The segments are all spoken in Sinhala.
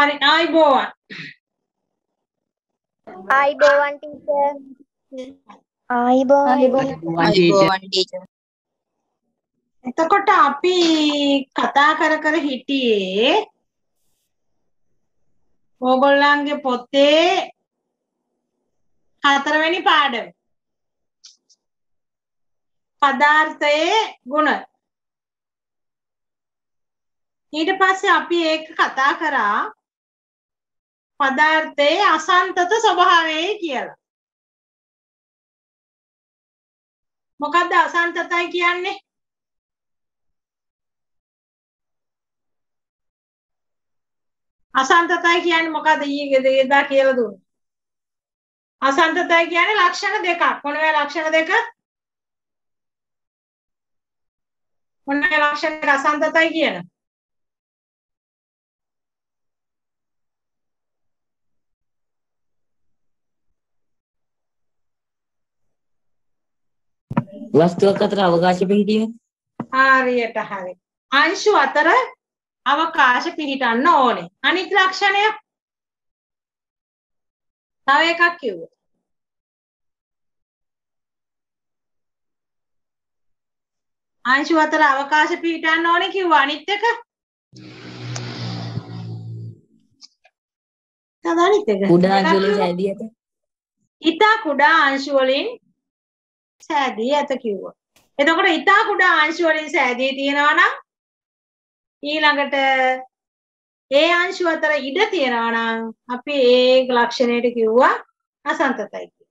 Hari Aibowan. Aibowan teacher. Aibowan teacher. එතකොට අපි කතා කර හිටියේ ඕගොල්ලන්ගේ පොතේ හතරවෙනි පාඩම පදාර්ථයේ ගුණ. ඊට පස්සේ අපි ඒක කතා කරා පදාර්ථයේ අසන්තත ස්වභාවය කියලා. මොකක්ද අසන්තතයි කියන්නේ? අසන්තතයි කියන්නේ මොකද ඊයේදා කියලා දුන්නේ. අසන්තතයි කියන්නේ ලක්ෂණ දෙකක්. මොනවද ලක්ෂණ දෙක? මොනවද ලක්ෂණ දෙක අසන්තතයි කියන? වස්තුවක් අතර අවකාශ පිහිටීම. හරියට හරි. අංශු අතර අවකාශ පිහිටන්න ඕනේ. අනිත් ලක්ෂණය තව එකක් කිව්වා. අංශු අතර අවකාශ පිහිටන්න ඕනේ කිව්වා. අනිත් එක? තවදානිත් එක. කුඩා අංශු වලින් සෑදී ඇත. ඉතා කුඩා අංශු වලින් සෑදී ඇත කිව්වා. එතකොට ඉතා කුඩා අංශු වලින් සෑදී තියෙනවා නම් ඊළඟට ඒ අංශු අතර ඉඩ තියනවා නම් අපි ඒ ලක්ෂණයට කිව්වා අසන්තතයි කියලා.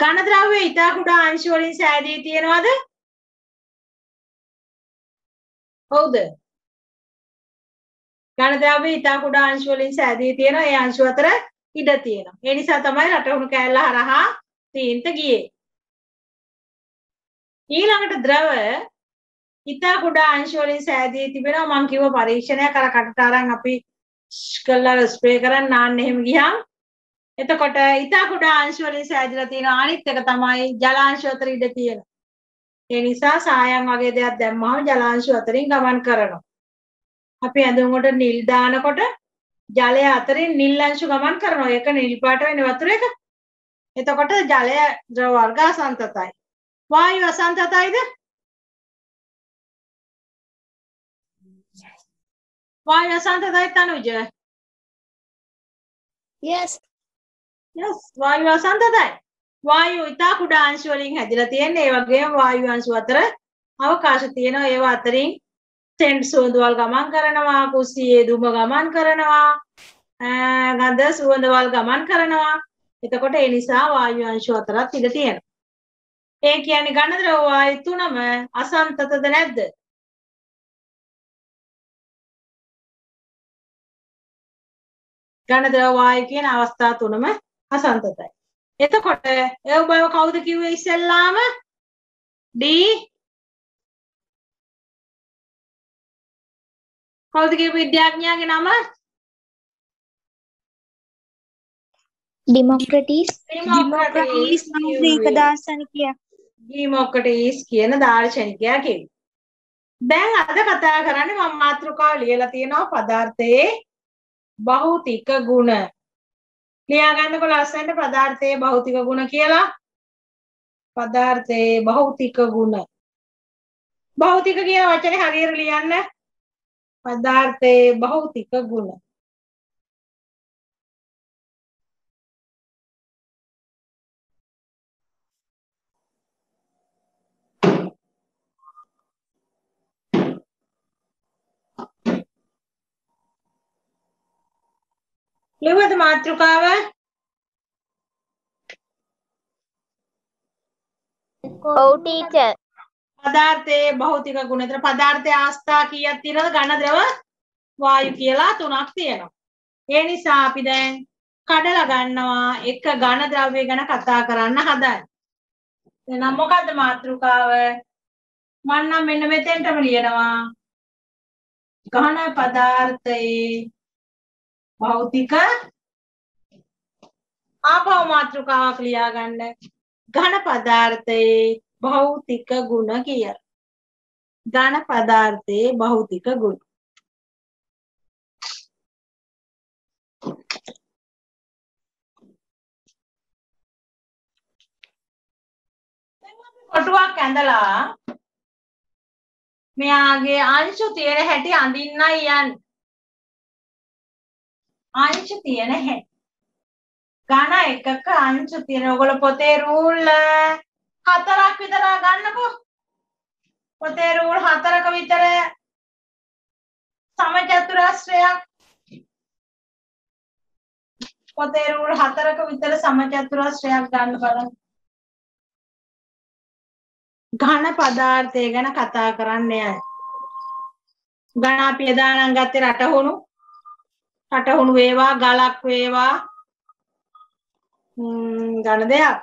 ඝන ද්‍රව්‍ය ඉතා කුඩා අංශු වලින් සෑදී තියනවාද? හොඳ. ඝන ද්‍රව්‍ය ඉතා කුඩා අංශු වලින් සෑදී තියනවා. ඒ අංශු අතර ඉඩ තියෙනවා. ඒ නිසා තමයි රටහුණු කෑල්ල හරහා තීන්ත ගියේ. ඊළඟට ද්‍රව ඉතා කුඩා අංශ වලින් සෑදී තිබෙනවා. මම කිව්ව පරීක්ෂණයක් අර කටට අරන් අපි ස්කලර් ස්ප්‍රේ කරන් නාන්න එහෙම ගියාම එතකොට ඉතා කුඩා අංශ වලින් සෑදලා තියෙනවා. අනිත් එක තමයි ජලාංශ අතර ඉඩ තියෙන. ඒ නිසා සායම් වගේ දෙයක් දැම්මම ජලාංශ අතරින් ගමන් කරනවා. අපි ඇඳුම් වලට නිල් දානකොට ජලය අතරින් නිල් අංශ ගමන් කරනවා. ඒක නිල් පාට වෙන වතුර එක. එතකොට ජලය ද්‍රව වර්ග අසන්තතයි. වායු අසන්තතයිද? Why asantadai Tanuja? Yes. Yes. Why asantadai? Why you itakuda answering Hadilatien, Eva game, why you answer water? Our Kasatieno, Eva Tring, send Sundual Gaman Karanava, Kusi, Dubagaman Karanava, and others who in the Walgaman Karanava, Itakota Elisa, why you answer Tilatien? Eki and Ganadra, why Tunama, Asantata the Ned? ඝන ද්‍රව වායු කියන අවස්ථා තුනම අසන්තතයි. එතකොට ඒව බව කවුද කිව්වේ ඉස්සෙල්ලාම? D කවුද කිව්වේ විද්‍යාඥයාගේ නම? ඩෙමොක්‍රටිස්. ඩෙමොක්‍රටිස් නාමික දාර්ශනිකයා. ඩෙමොක්‍රටිස් කියන දාර්ශනිකයා කිව්වා. දැන් අද කතා කරන්නේ මම මාතෘකාව ලියලා තියෙනවා පදාර්ථයේ භෞතික ගුණ. ලියා ගන්නකොට ලස්සනට පදාර්ථයේ භෞතික ගුණ කියලා. පදාර්ථයේ භෞතික ගුණ. භෞතික කියන වචනේ හරියට ලියන්න. පදාර්ථයේ භෞතික ගුණ. ලිවද මාත්‍රකාව ඔව් ටීචර්. පදාර්ථයේ භෞතික ගුණ. ඒතර පදාර්ථයේ අවස්ථා කීයක් තියෙනවද? ඝන ද්‍රව වායු කියලා තුනක් තියෙනවා. ඒ නිසා අපි දැන් කඩලා ගන්නවා එක ඝන ද්‍රව්‍ය ගැන කතා කරන්න හදන්නේ. එහෙනම් මොකද්ද මාත්‍රකාව? මම නම් මෙන්න මෙතෙන්ටම ලියනවා. ඝන පදාර්ථයේ භෞතික ආපව මාත්‍රකාවක් ලියා ගන්න. ඝන පදාර්ථයේ භෞතික ගුණ කිය. ඝන පදාර්ථයේ භෞතික ගුණ. කොටුවක් ඇඳලා මෙයාගේ අංශු තියෙන හැටි අඳින්නයි යන්නේ. අංශු තියෙන හැටි. ඝන එකක අංශු තියෙන. ඔයගොල්ලෝ පොතේ රූල් 4ක් විතර ගන්නකෝ. පොතේ රූල් 4ක විතර සමචතුරස්‍රයක් පොතේ රූල් 4ක විතර සමචතුරස්‍රයක් ගන්න බලන්න. ඝන පදාර්ථය ගැන කතා කරන්න යයි. ඝන අපි දානම් ගත්තේ රටහුණු. රටහුණු වේවා, ගලක් වේවා. ඝන දෙයක්.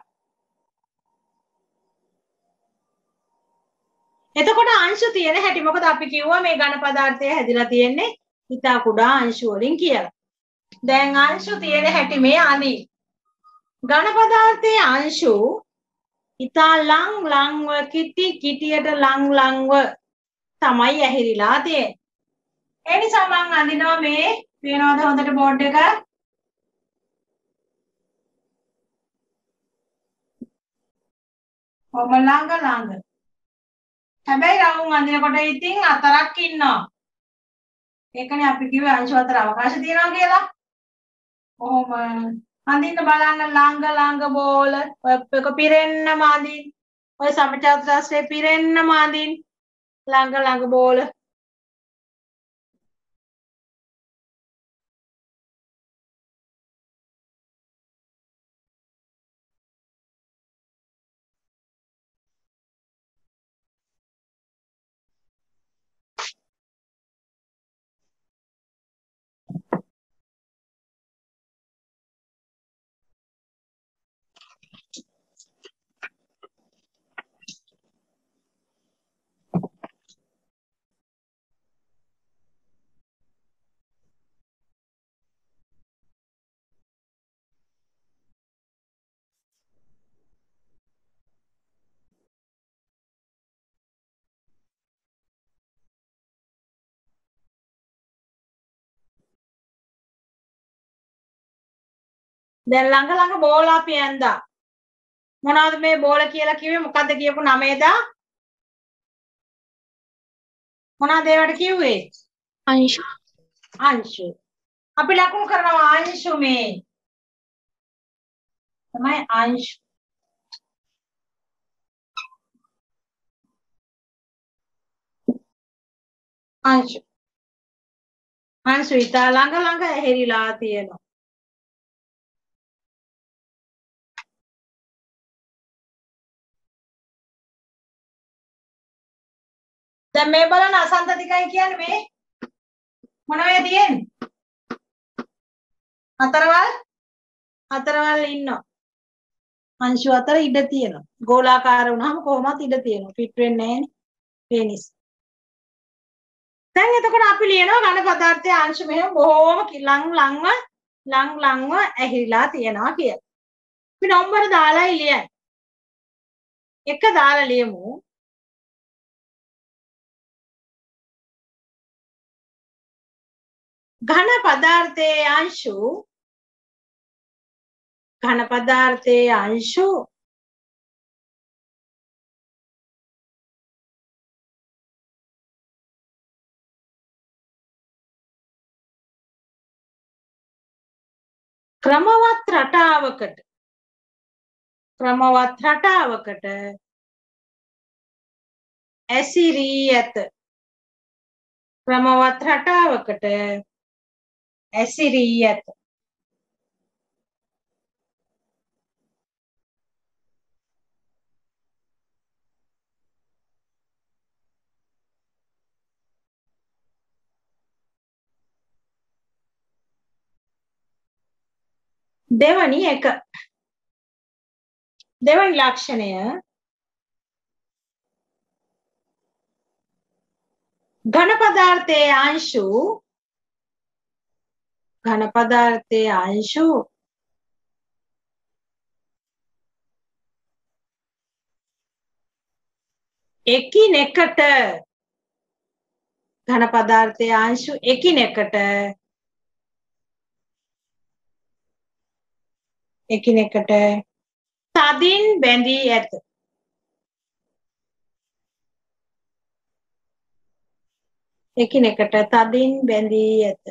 එතකොට අංශු තියෙන හැටි මොකද අපි කිව්වා මේ ඝන පදාර්ථය හැදිලා තියෙන්නේ හිතා කුඩා අංශු වලින් කියලා. දැන් අංශු තියෙන හැටි මේ අනි. ඝන පදාර්ථයේ අංශු ඉතා ලං ලංව කිටි කිටියට ලං ලංව තමයි ඇහිරිලා තියෙන්නේ. ඒ නිසා මම අඳිනවා මේ පේනවද හොඳට බෝඩ් එක? ඔබ ළඟ ළඟ. හැබැයි රවුම් අඳිනකොට ඉතින් 4ක් ඉන්නවා. ඒකනේ අපි කිව්වේ අංශ 4 අවකාශ තියනවා කියලා. කොහොම අඳින්න බලන්න ළඟ ළඟ බෝල ඔයක පිරෙන්නම අඳින් ඔය සමචතුරස්‍රය පිරෙන්නම අඳින් ළඟ ළඟ බෝල දැන් ළඟ ළඟ බෝල අපි ඇඳා මොනවද මේ බෝල කියලා කිව්වේ මොකද්ද කියපු නමේදා මොනවද ඒවට කිව්වේ අංශු අංශු අපි ලකුණු කරනවා අංශු මේ තමයි අංශු අංශු අංශු ඉතා ළඟ ළඟ ඇහිරිලා තියෙනවා දැන් මේ බලන අසන්තතිකයි කියන්නේ මේ මොන වේ තියෙන්නේ? හතරවල් ඉන්නවා. අංශු අතර ඉඩ තියෙනවා. ගෝලාකාර වුණාම කොහොමවත් ඉඩ තියෙනවා. පිට වෙන්නේ නැහැ නේ. ඒ නිසා. දැන් එතකොට අපි ලියනවා ඝන පදාර්ථයේ අංශ මෙහෙම බොහොම ලං ලංව ඇහිලා තියෙනවා කියලා. අපි නම්බර දාලා ලියන්න. එක දාලා ලියමු. ඝන පදාර්ථයේ අංශු ක්‍රමවත් රටාවකට ඇසිරී ඇත දෙවනි ලක්ෂණය ඝන පදාර්ථයේ අංශු එකිනෙකට එකිනෙකට තදින් බැඳී ඇත එකිනෙකට තදින් බැඳී ඇත.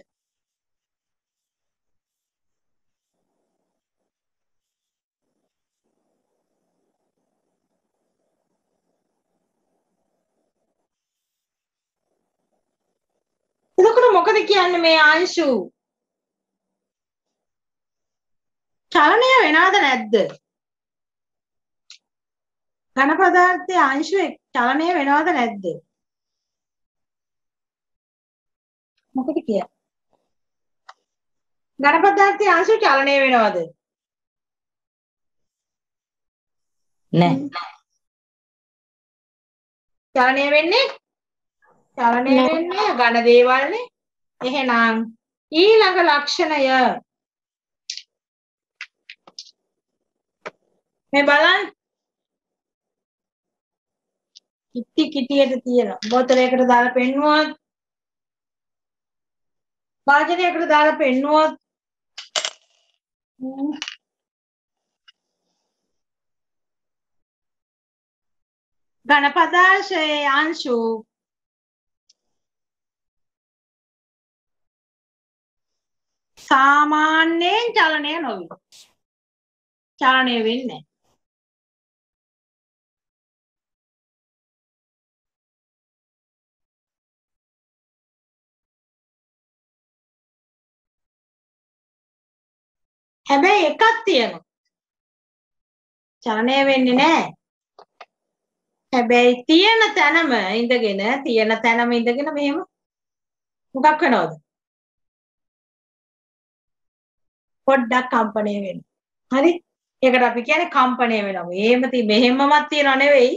එතකොට මොකද කියන්නේ මේ අංශු? චලනය වෙනවද නැද්ද? ඝන පදාර්ථයේ අංශු චලනය වෙනවද නැද්ද? මොකද කියන්නේ? ඝන පදාර්ථයේ අංශු චලනය වෙනවද? නැහැ. චලනය වෙන්නේ චලනය වෙන්නේ ඝන දේවල්නේ. එහෙනම් ඊළඟ ලක්ෂණය මේ බලන්න. කිටි කිටියට තියෙන බෝතලයකට දාලා පෙන්නුවොත් භාජනයකට දාලා පෙන්නුවොත් ඝන පදාර්ශයේ අංශු සාමාන්‍යයෙන් චලනය නොවේ. චලනය වෙන්නේ නැහැ. හැබැයි එකක් තියෙනවා. චලනය වෙන්නේ නැහැ. හැබැයි තියෙන තැනම ඉඳගෙන මෙහෙම මොකක් වෙනවද? පොඩ්ඩක් කම්පණය වෙනවා. හරි? ඒකට අපි කියන්නේ කම්පණය වෙනවා. මෙහෙමමත් තියනව නෙවෙයි.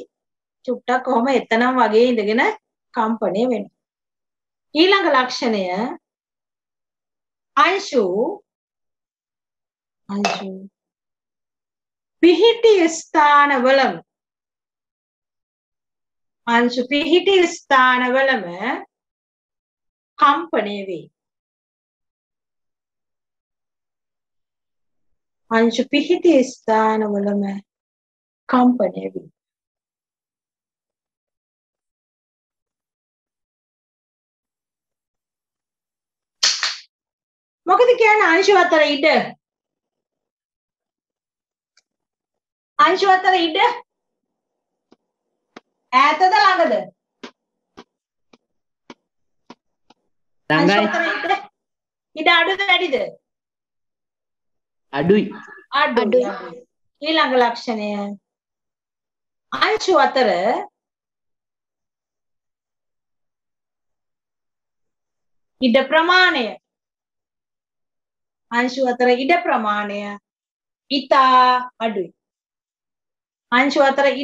චුට්ටක් කොහොම එතනම වගේ ඉඳගෙන කම්පණය වෙනවා. ඊළඟ ලක්ෂණය අංශු පිහිටි ස්ථානවලම කම්පණය වේ. අංශු පිහිටි ස්ථානවලම කම්පණය වේ. මොකද කියන්නේ අංශු අතර ඉඩ? අංශු අතර ඉඩ ඈතද ළඟද? ළඟයි. ඉඩ අඩුද වැඩිද? අඩුයි. ඊළඟ ලක්ෂණය අංශු අතර ඉඩ ප්‍රමාණය ඉතා අඩුයි. දැන් ඔය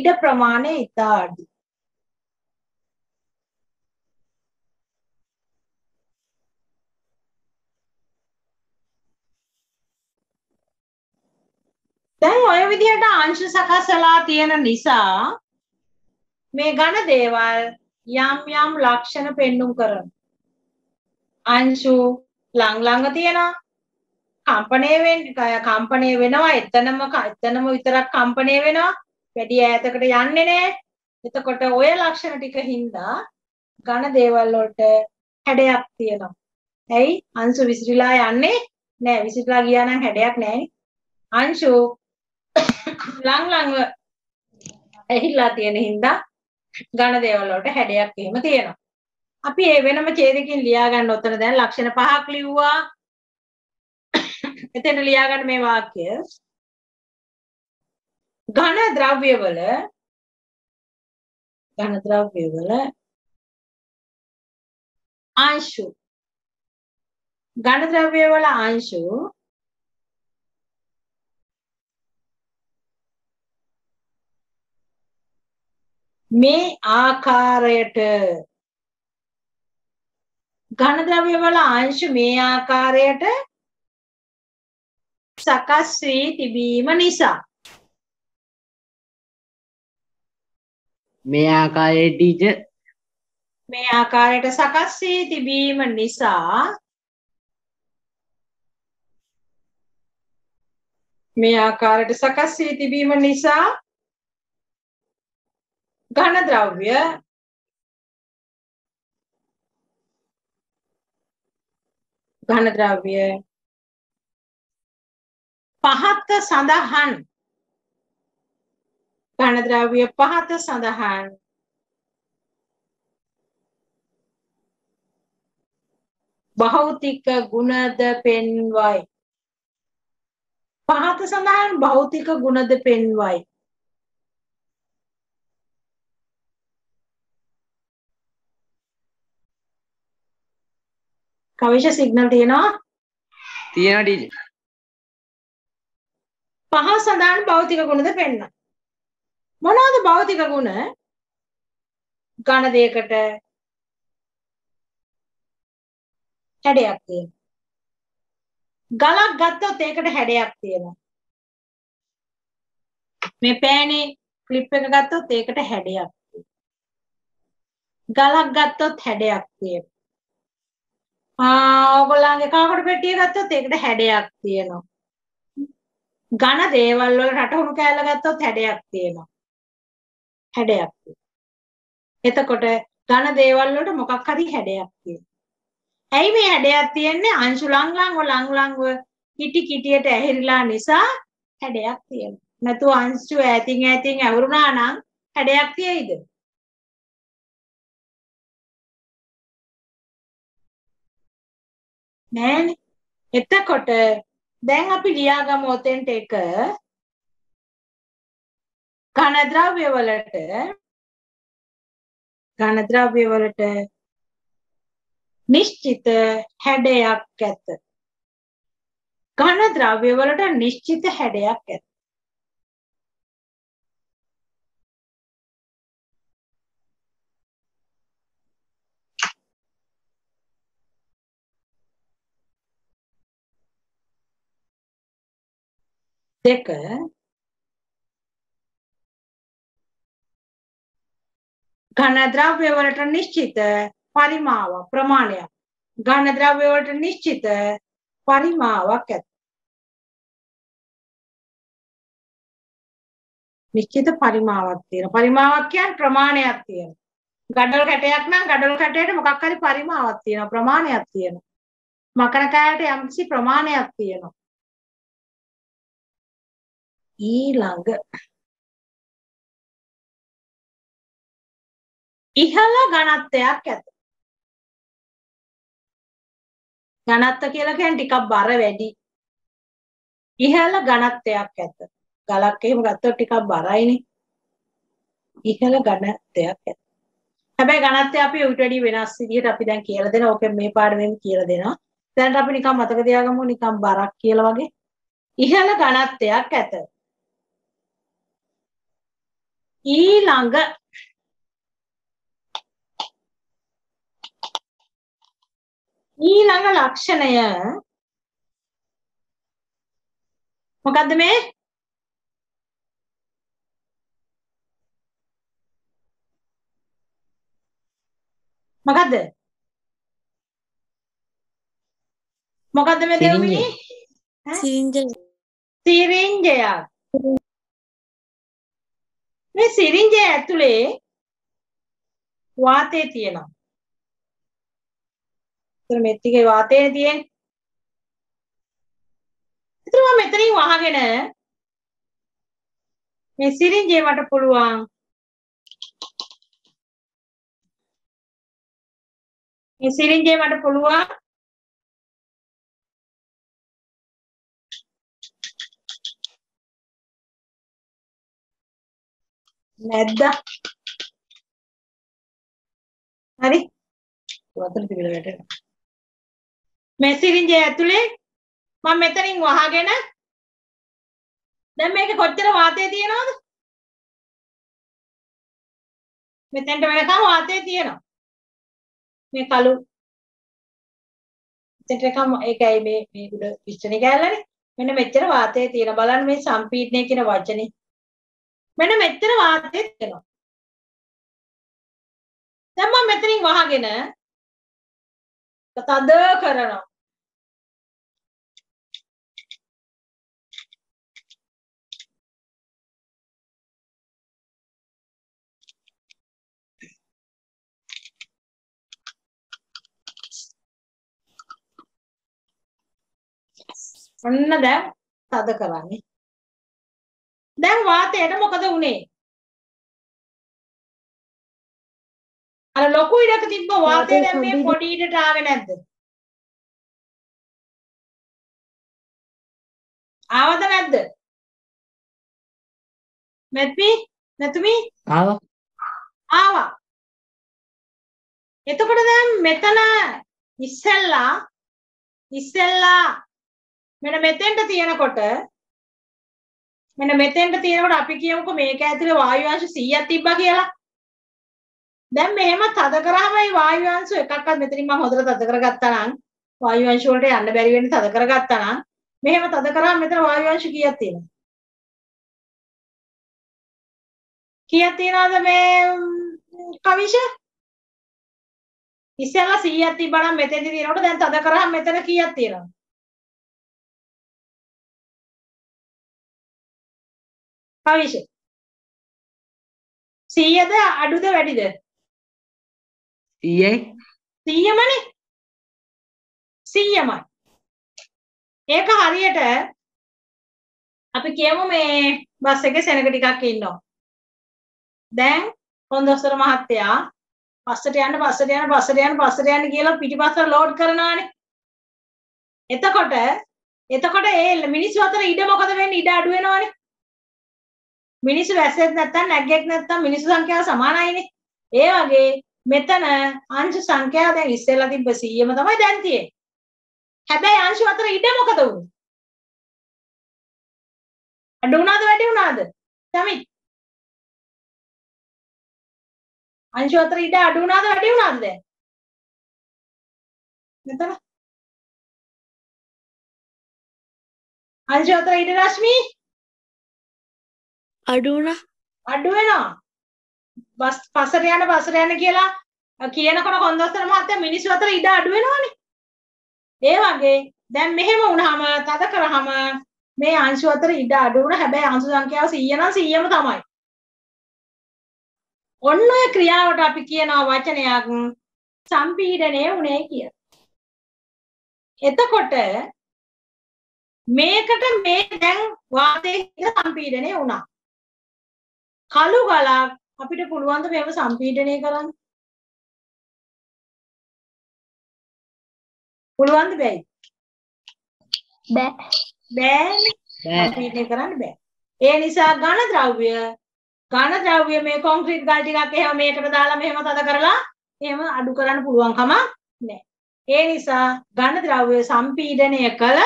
විදිහට අංශු සකසලා තියෙන නිසා මේ ඝන දේවල් යම් ලක්ෂණ පෙන්නුම් කරනවා. අංශු ළඟ තියෙනවා. කම්පණය වෙනවා. එතනම විතරක් කම්පණය වෙනවා. වැඩි ඈතකට යන්නේ නැහැ. එතකොට ඔය ලක්ෂණ ටික හින්දා ඝන දේවල් වලට හැඩයක් තියෙනවා. ඇයි? අංශු විසිරීලා යන්නේ නැහැ. විසිරීලා ගියා නම් හැඩයක් නැහැ. අංශු ලං ඇහිලා තියෙන හින්දා ඝන දේවල් වලට හැඩයක් එහෙම තියෙනවා. අපි ඒ වෙනම ඡේදකින් ලියා ගන්න උතන දැන් ලක්ෂණ පහක් ලිව්වා. එතන ලියා ගන්න මේ වාක්‍ය ඝන ද්‍රව්‍යවල අංශු මේ ආකාරයට සකස් වී තිබීම නිසා මේ ආකාරයට සකස් වී තිබීම නිසා ඝන ද්‍රව්‍ය घन द्रव्य। පහත සඳහන් ඝන ද්‍රව්‍ය පහත සඳහන් භෞතික ගුණද පෙන්වයි පහත සඳහන් භෞතික ගුණද පෙන්වයි කවිෂ සිග්නල් තියෙනවා ඩීජේ පහ සඳහන් භෞතික ගුණද පෙන්වන මොනවාද භෞතික ගුණ ඝන දෙයකට හැඩයක් තියෙනවා ගලක් ගත්තොත් ඒකට හැඩයක් තියෙනවා මේ පෑනේ ක්ලිප් එක ගත්තොත් ඒකට හැඩයක් තියෙනවා ගලක් ගත්තොත් හැඩයක් තියෙනවා ඔයගොල්ලන්ගේ කාකටු පෙට්ටිය ගත්තොත් ඒකට හැඩයක් තියෙනවා ඝන දේවල් වල රටහුණු කෑල්ල ගත්තොත් හැඩයක් තියෙනවා හැඩයක් එතකොට ඝන දේවල් වලට මොකක් හරි හැඩයක් තියෙනවා ඇයි මේ හැඩයක් තියෙන්නේ අංශු ලංලංව ලංලංව කිටි කිටියට ඇහිරිලා නිසා හැඩයක් තියෙනවා නැතු අංශු ඈතින් ඈතින් ඇවුරුනා නම් හැඩයක් තියෙයිද නෑනේ එතකොට දැන් අපි ලියාගමු ඔතෙන්ට එක ඝන ද්‍රව්‍ය වලට නිශ්චිත හැඩයක් ඇත ඝන ද්‍රව්‍ය වලට නිශ්චිත හැඩයක් ඇත දෙක ඝන ද්‍රව්‍ය වලට නිශ්චිත පරිමාව ප්‍රමාණයක් ඝන ද්‍රව්‍ය වලට නිශ්චිත පරිමාවක් ඇත නිශ්චිත පරිමාවක් තියෙන පරිමාවක් කියන්නේ ප්‍රමාණයක් තියෙන ගඩොල් කැටයක් නම් ගඩොල් කැටයට මොකක් හරි පරිමාවක් තියෙනවා ප්‍රමාණයක් තියෙනවා මකර කෑමට යම්කිසි ප්‍රමාණයක් තියෙනවා ඊළඟ ඉහළ ඝනත්වයක් ඇත ඝනත්ව කියලා කියන්නේ ටිකක් බර වැඩි ඉහළ ඝනත්වයක් ඇත ගලක් එහෙම ගත්තොත් ටිකක් බරයිනේ ඉහළ ඝනත්වයක් ඇත හැබැයි ඝනත්වය අපි ඊට වඩා වෙනස් විදිහට අපි දැන් කියලා දෙනවා ඕකෙන් මේ පාඩමෙන් කියලා දෙනවා දැන් අපි නිකන් මතක තියාගමු නිකන් බරක් කියලා වගේ ඉහළ ඝනත්වයක් ඇත ඊළඟ ලක්ෂණය මොකද්ද මේ මොකද්ද මේ දෙවිනි සිරින්ජයක් මේ සිරින්ජය ඇතුලේ වාතය තියෙනවා. ඒතර මෙත්තිගේ වාතය තියෙන්නේ. ඒතර මම මෙතනින් වහගෙන මේ සිරින්ජේ මට පුළුවන් නැද්ද හරි වතුර තිබිලා වැටෙනවා මේ සිරින්ජය ඇතුලේ මම මෙතනින් වහගෙන දැන් මේකේ කොච්චර වාතය තියෙනවද මෙතෙන්ට වෙනකම් වාතය තියෙනවා මේ කළු දෙකම ඒකයි මේ උඩ පිස්ටනේ ගැලලානේ මෙන්න මෙච්චර වාතය තියෙනවා බලන්න මේ සම්පීඩනය කියන වචනේ මෙන්න මෙතන වාතය තියෙනවා. දැන් මම මෙතනින් වහගෙන තද කරනවා. ඔන්න දැන් තද කරන්නේ. දැන් වාතයට මොකද වුනේ? අර ලොකු ඉරක තිබ්බ වාතය දැන් මේ පොඩි ඉරට ආවේ නැද්ද? ආවද නැද්ද? මෙත්පි නැතුමි ආවා. ආවා. එතකොට දැන් මෙතන ඉස්සෙල්ලා මෙන්න මෙතෙන්ට තියනකොට අපි කියමුකෝ මේක ඇතුලේ වායු අංශ 100ක් තිබ්බා කියලා. දැන් මෙහෙම තද කරාම ඒ වායු අංශ එකක්වත් මෙතනින් මම හොදට තද කරගත්තා නම් වායු අංශ වලට යන්න බැරි වෙන්නේ තද කරගත්තා නම් මෙහෙම තද කරාම මෙතන වායු අංශ කීයක් තියෙනවද? කීයක් තියෙනවද මේ කවිෂ? ඉස්සෙල්ලා 100ක් තිබ්බා නම් මෙතෙන්දි තියෙනකොට දැන් තද කරාම මෙතන කීයක් තියෙනවද? කවිෂ 100ද අඩුද වැඩිද? 100යි 100මනේ 100මයි. ඒක හරියට අපි කියමු මේ බස් එකේ සෙනඟ ටිකක් ඉන්නවා. දැන් කොන්දොස්තර මහත්තයා පස්සට යන්න කියලා පිටිපස්සට ලෝඩ් කරනවානේ. එතකොට ඒ මිනිස්සු අතර ඉඩ මොකද වෙන්නේ? ඉඩ අඩු වෙනවානේ. මිනිස්සු වැස්සෙත් නැත්තම් නැග්ගෙත් නැත්තම් මිනිස්සු සංඛ්‍යාව සමානයිනේ. ඒ වගේ මෙතන අංශ සංඛ්‍යාව දැන් ඉස්සෙල්ලා තිබ්බ 100ම තමයි දැන් තියෙන්නේ. හැබැයි අංශ අතර ඉඩ මොකද වුනේ? අඩු වුණාද වැඩි වුණාද? තමයි අංශ අතර ඉඩ අඩු වුණාද වැඩි වුණාද දැන්? මෙතන අංශ අතර ඉඩ රශ්මි අඩු වෙනවා. බස් පස්සට යන කියලා කියනකොට කොන්දොස්තර මහත්තයා මිනිස්සු අතර ඉඩ අඩු වෙනවනේ. ඒ වගේ දැන් මෙහෙම වුණාම තද කරාම මේ අංශු අතර ඉඩ අඩු වුණා. හැබැයි අංශු සංඛ්‍යාව 100 නම් 100ම තමයි. ඔන්න ඔය ක්‍රියාවට අපි කියනවා වචනයක් සම්පීඩනය වුණේ කියලා. එතකොට මේකට මේ දැන් වාතයේ සම්පීඩනය වුණා. කළු ගලක් අපිට පුළුවන් ද මේව සම්පීඩනය කරන්න? පුළුවන් ද බැයි? බෑ. සම්පීඩනය කරන්න බෑ. ඒ නිසා ඝන ද්‍රව්‍ය මේ කොන්ක්‍රීට් ගල් ටිකක් එහෙම මේකට දාලා මෙහෙම තද කරලා එහෙම අඩු කරන්න පුළුවන් කමක් නැහැ. ඒ නිසා ඝන ද්‍රව්‍ය සම්පීඩනය කළ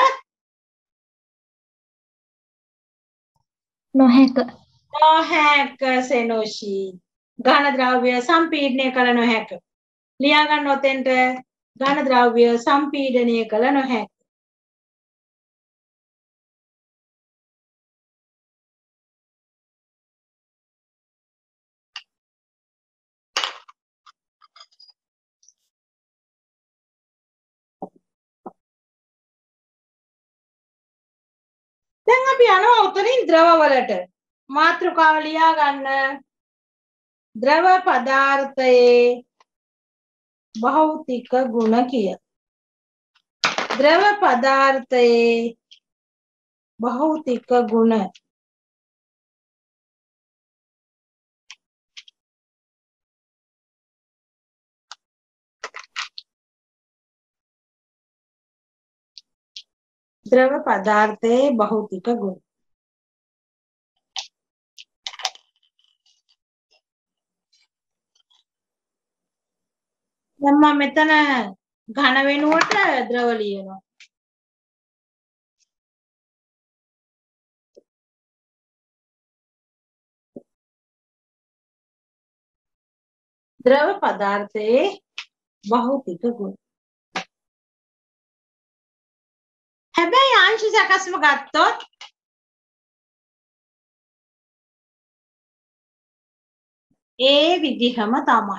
නොහැක සෙනෝෂි. ඝන ද්‍රව්‍ය සම්පීඩනය කළ නොහැක. ලියා ගන්න ඔතෙන්ට ඝන ද්‍රව්‍ය සම්පීඩනය කළ නොහැක. දැන් අපි යනවා උතරින් ද්‍රව වලට. මාතෘකාව ලියා ගන්න. ද්‍රව පදාර්ථයේ භෞතික ගුණ කිය. ද්‍රව පදාර්ථයේ භෞතික ගුණ. द्रव पदार्थे भौतिक गुण. नम्मा मेतन घन वेनुवट द्रव लियනවා. द्रव पदार्थे भौतिक गुण. හැබැයි අංශ සකස්ම ගත්තොත් ඒ විදිහම තමයි.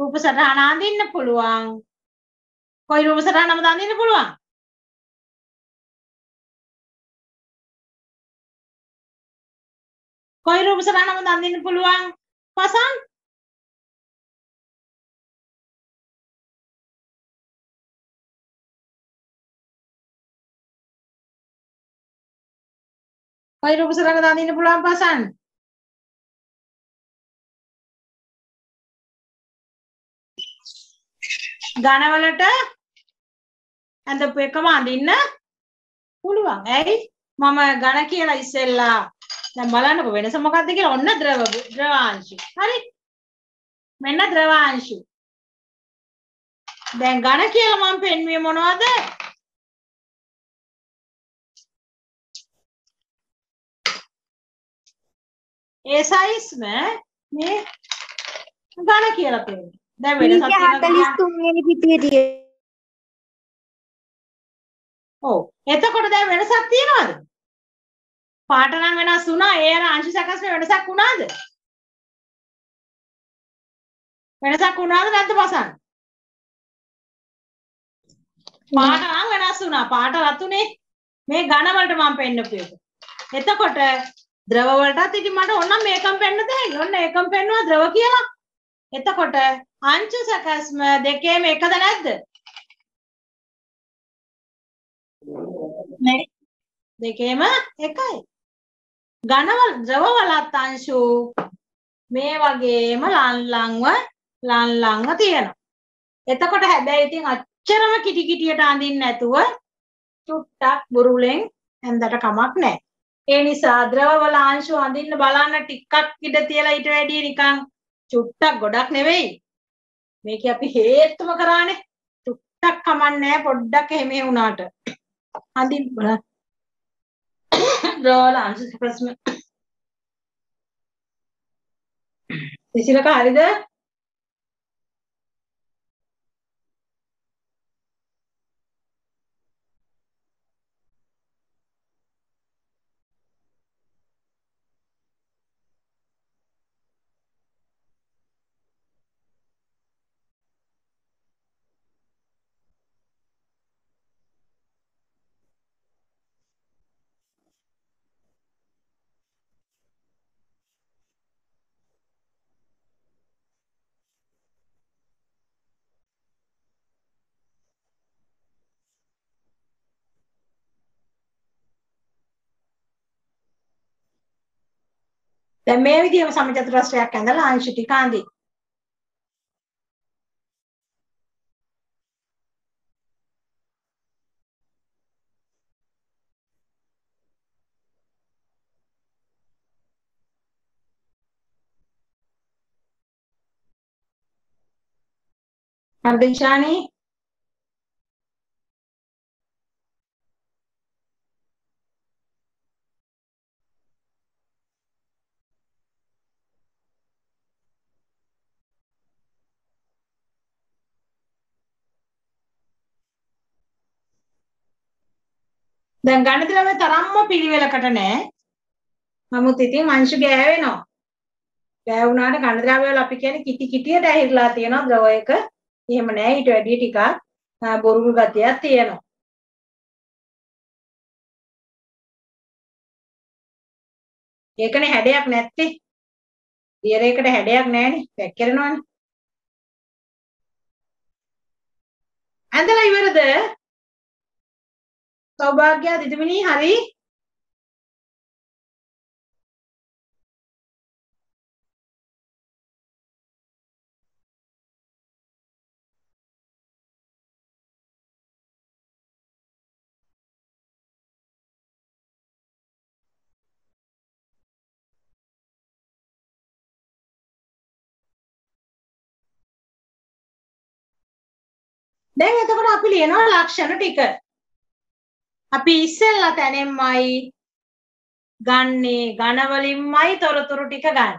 රූප සටහන අඳින්න පුළුවන්. කොයි රූප සටහනක්ද අඳින්න පුළුවන්? කොයි රූප සටහනක්ද අඳින්න පුළුවන්? Pasan ¿Cuál es el que se está dando por pasar? ¿Gana valata? ¿And the pay command in? Puluang, eh? Mamá, gana que la isela. La mala no puede ser mocate que onda dravanshi. ¿Ari? Mena dravanshi. Then gana que la mamá en mi monoade. Esa me me gana que la pena. Debe ser oh, esta cosa debe ser satina. Partana mena suna era anshisacas me versa kunad. Versa kunad no te pasan. Partana mena suna partana tune me gana valta mampeendo pego. Esta cosa द्रव वर्टा ते कि माटे ओन्ना मेकम पेन्न देहि ओन्न एकम पेन्नवा द्रव කියලා එතකොට අංශ සකස්ම දෙකේම එකද නැද්ද මේ දෙකේම එකයි ඝන ද්‍රව වලත් අංශු මේ වගේම ලන් ලන්ව තියෙනවා එතකොට හැබැයි ඉතින් අච්චරම කිටි කිටියට අඳින්න නැතුව චුට්ටක් බුරුලෙන් ඇඳට කමක් නැහැ ඒ නිසා ද්‍රව වල අංශු අඳින්න බලන්න ටිකක් ඉඩ තියලා ඊට වැඩිය නිකන් චුට්ටක් ගොඩක් නෙවෙයි මේක අපි හේතුම කරානේ චුට්ටක් කමන්නේ පොඩ්ඩක් එහෙම වුණාට අඳින්න බලන්න ද්‍රව වල අංශු ප්‍රශ්න ඉතිලක හරිද දැන් මේ විදිහම සමචතුරස්‍රයක් ඇඳලා අංශ ටික අඳින්න. අර්ධිෂානි දැන් ගණිත ළමේ තරම්ම පිළිවෙලකට නෑ. නමුත් ඉතින් අංශ ගෑවෙනවා. ගෑවුනාට ගණිත ද්‍රව්‍ය වල අපි කියන්නේ කිටි කිටියට ඇහිලා තියෙනවා ද්‍රවයක. එහෙම නෑ ඊට වැඩිය ටිකක් බොරුල් ගතියක් තියෙනවා. ඒකනේ හැඩයක් නැත්තේ. දියරයකට හැඩයක් නෑනේ. පැක්කරනවනේ. ඇඳලා ඉවරද? सौभाग्य दिदमिनी हरी देंगे तो कौन आप ही लेना लक्षण ठीक है අපි ඉස්සෙල්ලා තැනෙමයි ගන්නේ ඝනවලින්මයි තොරතුරු ටික ගන්න.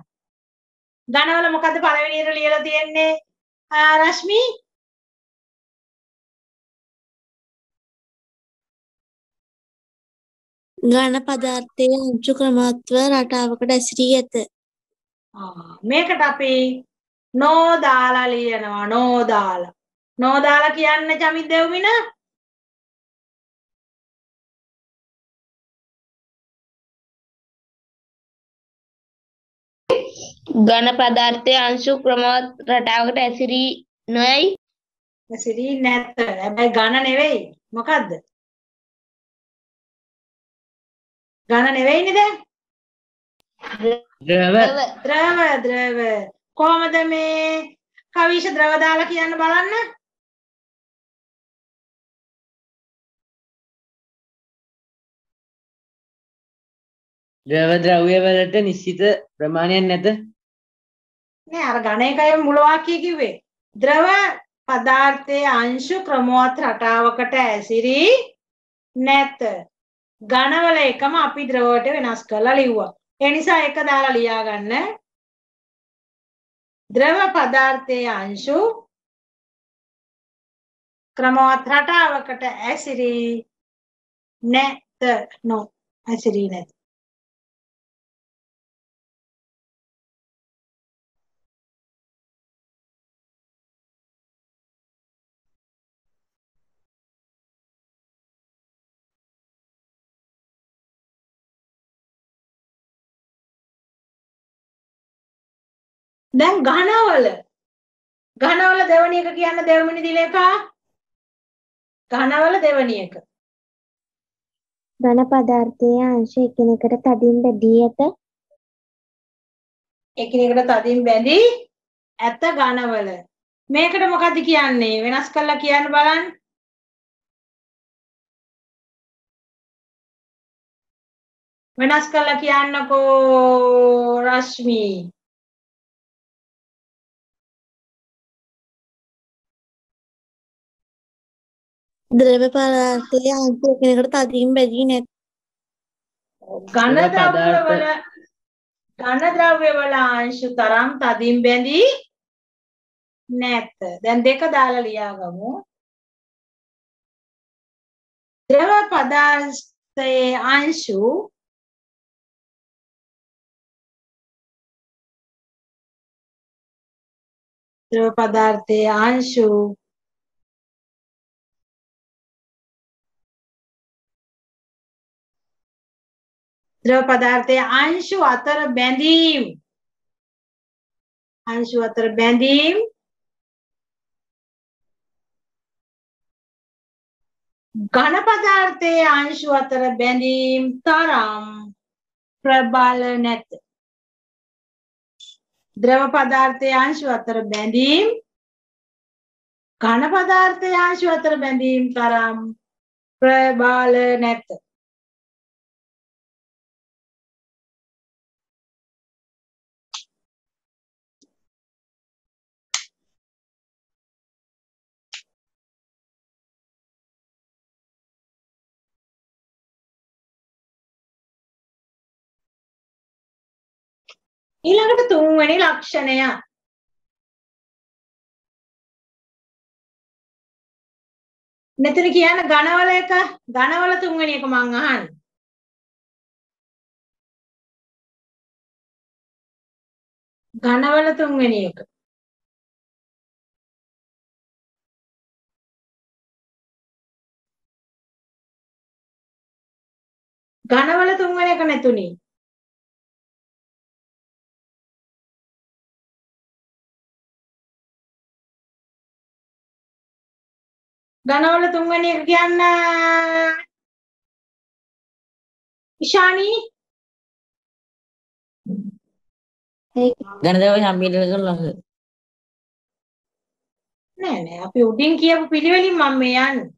ඝනවල මොකද පළවෙනි එක ලියලා තියෙන්නේ? රශ්මි ඝන පදාර්ථයේ අංශු ක්‍රමවත්ව රටාවකට ඇසිරී ඇත. මේකට අපි නෝ දාලා ලියනවා. නෝ දාලා. නෝ දාලා කියන්නේ චමිත් දෙව්මින. ඝන පදාර්ථයේ අංශු ක්‍රමවත් රටාවකට ඇසිරී නොයයි. ඇසිරී නැත. හැබැයි ඝන නෙවෙයි. මොකද්ද? ඝන නෙවෙයිනේ දැන්. ද්‍රව. ද්‍රව ද්‍රව. කොහොමද මේ කවිෂ ද්‍රව දාලා කියන්න බලන්න. ද්‍රව ද්‍රව්‍ය වලට නිශ්චිත ප්‍රමාණයක් නැත. නෑ අර ඝන එකේ මුල වාක්‍යය කිව්වේ ද්‍රව පදාර්ථයේ අංශු ක්‍රමවත් රටාවකට ඇසිරි නැත. ඝන වල එකම අපි ද්‍රවයට වෙනස් කරලා ලිව්වා. ඒ නිසා එක දාලා ලියා ගන්න. ද්‍රව පදාර්ථයේ අංශු ක්‍රමවත් රටාවකට ඇසිරි නැත. නෝ ඇසිරි නැත. දැන් ඝනවල දෙවනි එක කියන්න දෙවමිනි දිලේකා. ඝනවල දෙවනි එක ඝන පදාර්ථයේ අංශ එකිනෙකට තදින් බැඳී ඇත. එකිනෙකට තදින් බැඳී ඇත ඝනවල. මේකට මොකද්ද කියන්නේ? වෙනස් කරලා කියන්න බලන්න. වෙනස් කරලා කියන්නකෝ රශ්මී. ද්‍රව පදාර්ථයේ අංශ එකිනෙකට තදින් බැඳී නැත. ඝන ද්‍රව්‍ය වල අංශ තරම් තදින් බැඳී නැත. දැන් දෙක දාලා ලියාගමු. ද්‍රව පදාර්ථයේ අංශ අතර බැඳීම් ඝන පදාර්ථයේ අංශු අතර බැඳීම් තරම් ප්‍රබල නැත. ද්‍රව පදාර්ථයේ අංශු අතර බැඳීම් ඝන පදාර්ථයේ අංශු අතර බැඳීම් තරම් ප්‍රබල නැත. ඊළඟට තුන්වෙනි ලක්ෂණය. මෙතන කියන ඝනවල එක ඝනවල තුන්වෙනි එක මං අහන්නේ. ඝනවල තුන්වෙනි එක නැතුණි. ඝනවල තුන්වෙනි එක කියන්න ඉෂානි. ඝනදේව සම්බන්ධ කරලා නෑ අපි උඩින් කියපු පිළිවෙලින් මම මේ යන්නේ.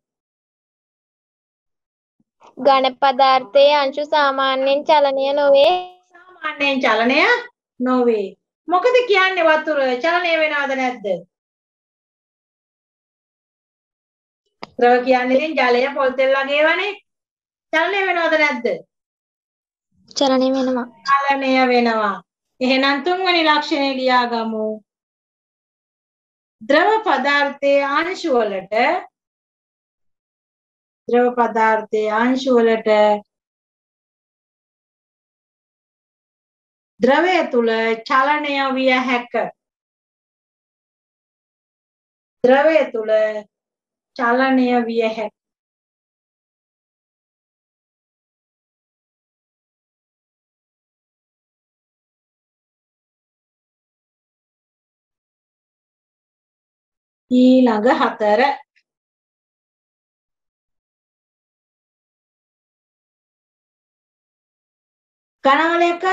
ඝන පදාර්ථයේ අංශු සාමාන්‍යයෙන් චලනය නොවේ. මොකද කියන්නේ වතුර චලනය වෙනවද නැද්ද? ද්‍රව කියන්නේ ජලය පොල් තෙල් වගේ වනේ. චලනය වෙනවද නැද්ද? චලනය වෙනවා. එහෙනම් තුන්වෙනි ලක්ෂණය ලියාගමු. ද්‍රව පදාර්ථයේ අංශු වලට द्रव्य तुल चालनय विय हैक द्रव्य तुल चालनय विय हैक ඊළඟ හතර ගණවලයක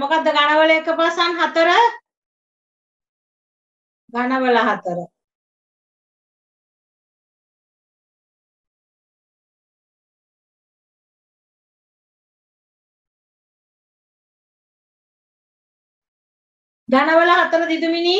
මොකද්ද ගණවලයක පසන් හතර ගණවල හතර ගණවල හතර දිදුමිනි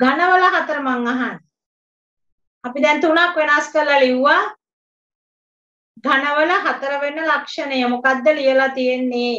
ගණවල හතර මං අහන්න. අපි දැන් තුනක් වෙනස් කරලා ලිව්වා. ගණවල හතර වෙන ලක්ෂණය මොකද්ද ලියලා තියෙන්නේ?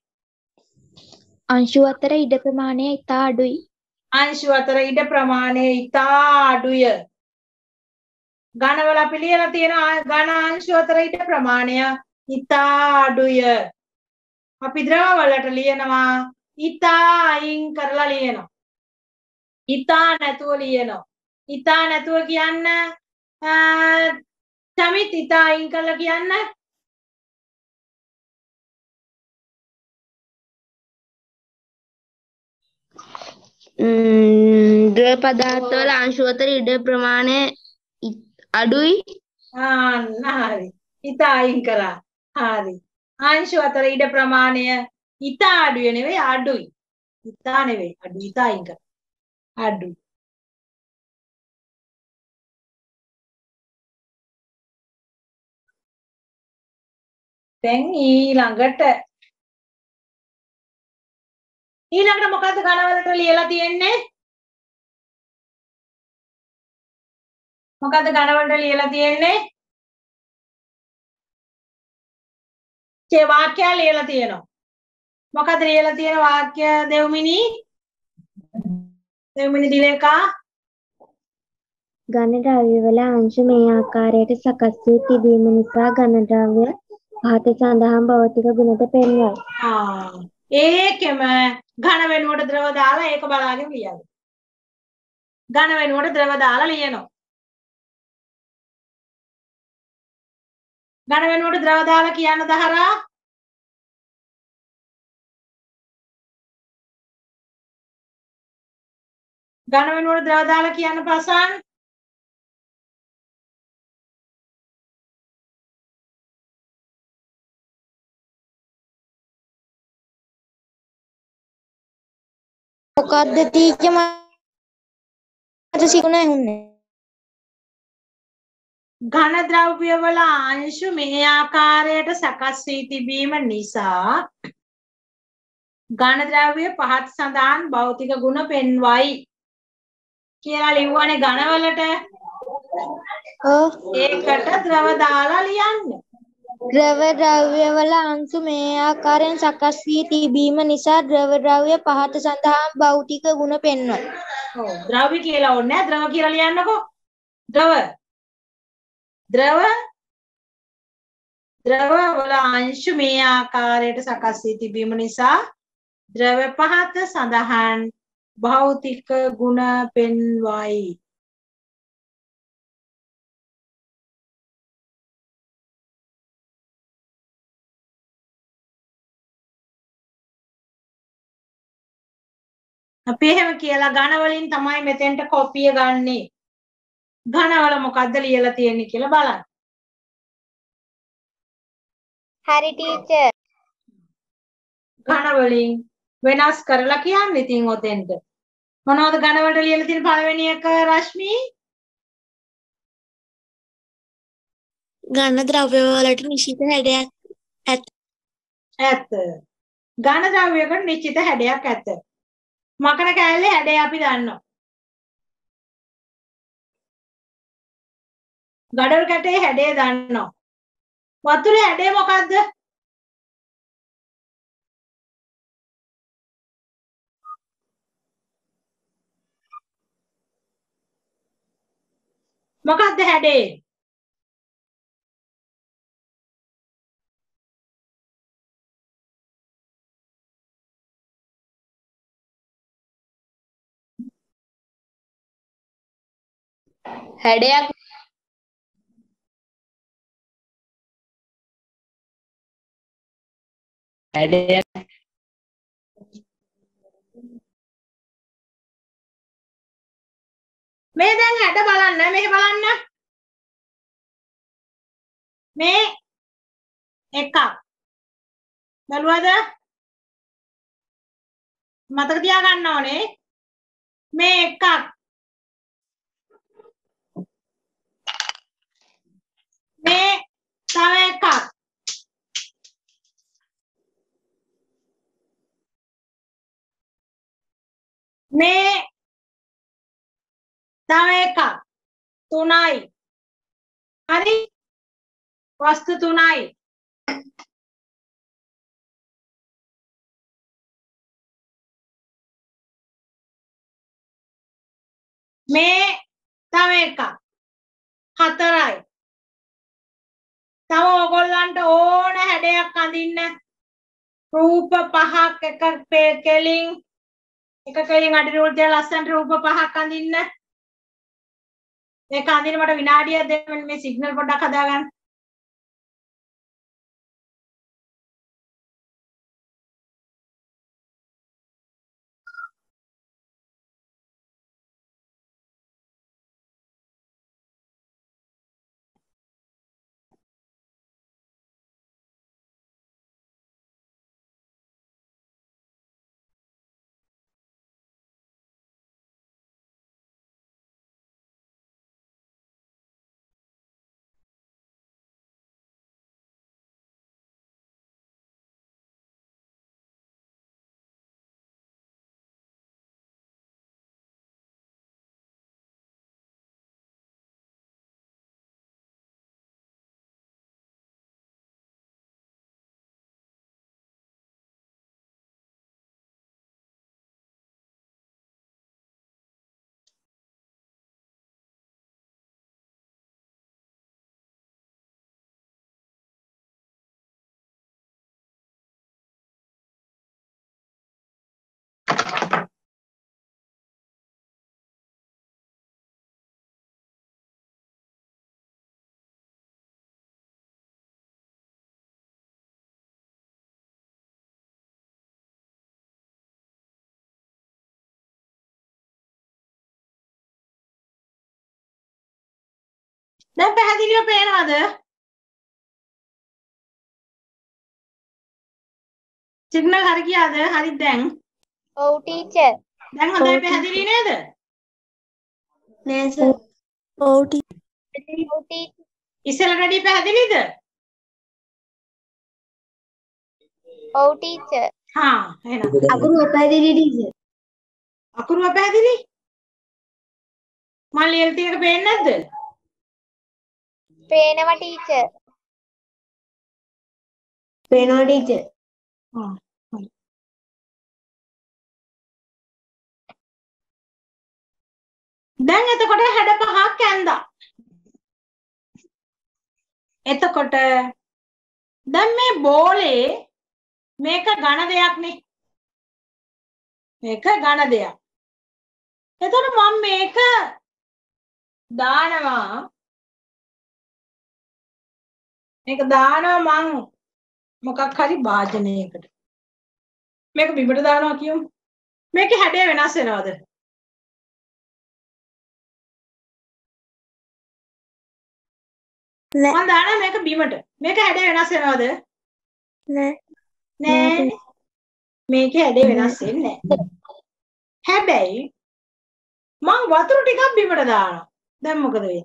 අංශු අතර ඉඩ ප්‍රමාණය ඉතා අඩුයි. අංශු අතර ඉඩ ප්‍රමාණය ඉතා අඩුය. ඝනවල අපි ලියලා තියෙන ඝන අංශු අතර ඉඩ ප්‍රමාණය ඉතා අඩුය. අපි ද්‍රවවලට ලියනවා ඉතා අයින් කරලා ලියනවා. ඉතා නැතුව ලියනවා. ඉතා නැතුව කියන්න සමිත් ඉතා අයින් කරලා කියන්න. ද්‍රව පදාර්ථවල අංශු අතර ඉඩ ප්‍රමාණය අඩුයි. හරි. ඉතා අයින් කරා. හරි. අංශු අතර ඉඩ ප්‍රමාණය ඉතා අඩුයි නෙවෙයි අඩුයි. ඉතා නෙවෙයි අඩුයි ඉතා අයින් කරා. Adu. දැන් ඊළඟට මොකද්ද ඝනවලට ලියලා තියෙන්නේ? මොකද්ද ඝනවලට ලියලා තියෙන්නේ? ඒ වාක්‍ය ලියලා තියෙනවා. මොකද්ද ලියලා තියෙන වාක්‍ය දෙව්මිනි? දෙවමිනි දිලේකා ඝන ද්‍රව්‍ය වල අංශ මේ ආකාරයට සකස් වී තිබීම නිසා ඝන ද්‍රව්‍ය පහත සඳහන් භෞතික ගුණද පෙන්වයි. ඒකෙම ඝන වෙනුවට ද්‍රව දාලා ඒක බලාගෙන ලියනවා. ඝන වෙනුවට ද්‍රව දාලා ලියනවා. ඝන වෙනුවට ද්‍රව දාලා කියන දහරා ඝන වෙනුවට ද්‍රව දාලා කියන පසන් මොකද්ද තීජ්‍ය මට සිකුණා හුන්නේ. ඝන ද්‍රව්‍ය වල අංශු මේ ආකාරයට සකස් වී තිබීම නිසා ඝන ද්‍රව්‍ය පහත් සඳහන් භෞතික ගුණ පෙන්වයි කියලා ලිව්වනේ ඝනවලට. ඒකට ද්‍රව දාලා ලියන්න. ද්‍රව ද්‍රව්‍ය වල අංශු මේ ආකාරයෙන් සකස් වී තිබීම නිසා ද්‍රව ද්‍රව්‍ය පහත සඳහන් භෞතික ගුණ පෙන්වයි. ඔව් ද්‍රව්‍ය කියලා ඕනේ නැහැ, ද්‍රව කියලා ලියන්නකෝ. ද්‍රව වල අංශු මේ ආකාරයට සකස් වී තිබීම නිසා ද්‍රව පහත සඳහන් භෞතික ගුණ පෙන්වයි. අපි එහෙම කියලා ඝන වලින් තමයි මෙතෙන්ට කොපිය ගන්නෙ. ඝන වල මොකද්ද ලියලා තියෙන්නේ කියලා බලන්න. හරි ටීචර්. ඝන වලින් වෙනස් කරලා කියන්නේ. ඉතින් ඔතෙන්ට මොනවද ඝන වලට ලියලා තියෙන පළවෙනි එක රශ්මි? ඝන ද්‍රව්‍ය වලට නිශ්චිත හැඩයක් ඇත. ඇත. ඝන ද්‍රව්‍යයකට නිශ්චිත හැඩයක් ඇත. මකර කැලේ හැඩය අපි දන්නවා. ගඩොල් කැටේ හැඩය දන්නවා. වතුරේ හැඩය මොකද්ද? මොකක්ද හැඩේ? හැඩයක්. හැඩයක්. මේ දැන් හැඩ බලන්න, මෙහෙ බලන්න. මේ එකක් බලුවද? මතක තියා ගන්න ඕනේ. මේ එකක් මේ තව එකක් මේ තව එකක් තුනයි. හරි? වස්තු තුනයි. මේ තව එකක් හතරයි. තව ඔයගොල්ලන්ට ඕන හැඩයක් අඳින්න. රූප පහක් එක කෙලින් අඩි රූල් දෙක ලස්සන රූප පහක් අඳින්න. ඒක අඳින්න මට විනාඩියක් දෙන්න, මේ සිග්නල් පොඩ්ඩක් හදාගන්න. දැන් පැහැදිලිව පේනවද? සිග්නල් හරි ගියාද? හරිද දැන්? ඔව් ටීචර්. දැන් හොඳයි පැහැදිලි නේද? නෑ සර්. ඔව් ටීචර්. ඉස්සෙල්ලට වැඩිය පැහැදිලිද? ඔව් ටීචර්. හා එහෙනම් අකුරු පැහැදිලි ටීචර්. අකුරු පැහැදිලි? මම ලියලා තියෙන එක පේන්නේ නැද්ද? පේනවා ටීචර්. පේනවා ටීචර්. ආ හරි. දැන් එතකොට හැඩ පහක් ඇඳා. එතකොට දැන් මේ බෝලේ මේක ඝන දෙයක් නේ. මේක ඝන දෙයක්. එතකොට මම මේක දානවා. මේක දානවා මං මොකක් හරි වාදනයකට. මේක බිමට දානවා කියමු. මේකේ හැඩය වෙනස් වෙනවද? නෑ. මං දානවා මේක බිමට. මේක හැඩය වෙනස් වෙනවද? නෑ. නෑ. මේක හැඩේ වෙනස් වෙන්නේ නැහැ. හැබැයි මං වතුර ටිකක් බිමට දානවා. දැන් මොකද වෙන්නේ?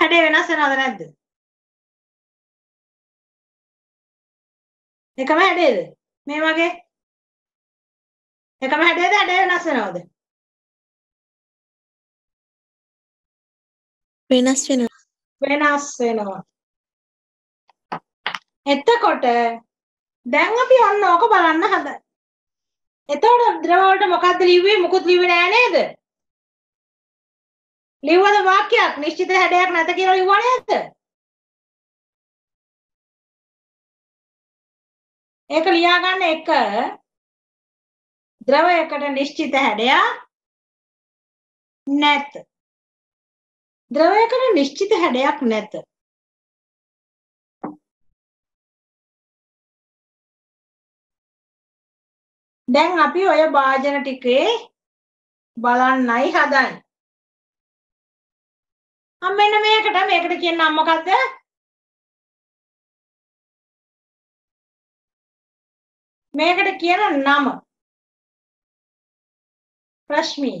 හැඩේ වෙනස් වෙනවද නැද්ද? එකම හැඩේද? මේ වගේ එකම හැඩේද හැඩේ වෙනස් වෙනවද? වෙනස් වෙනවා. වෙනස් වෙනවා. එතකොට දැන් අපි ඔන්න ඕක බලන්න හද. එතකොට ද්‍රව වලට මොකද්ද ලිව්වේ? මොකුත් ලිව්වේ නෑ නේද? ලිව්වද වාක්‍යයක් නිශ්චිත හැඩයක් නැත කියලා ලිව්වා නේද? ඒක ලියා ගන්න එක ද්‍රවයකට නිශ්චිත හැඩයක් නැත. ද්‍රවයකට නිශ්චිත හැඩයක් නැත. දැන් අපි ඔය භාජන ටිකේ බලන්නයි හදන්නේ. අම්මෙන්න මේකට කියන නම මොකද්ද? මේකට කියන නම රශ්මී.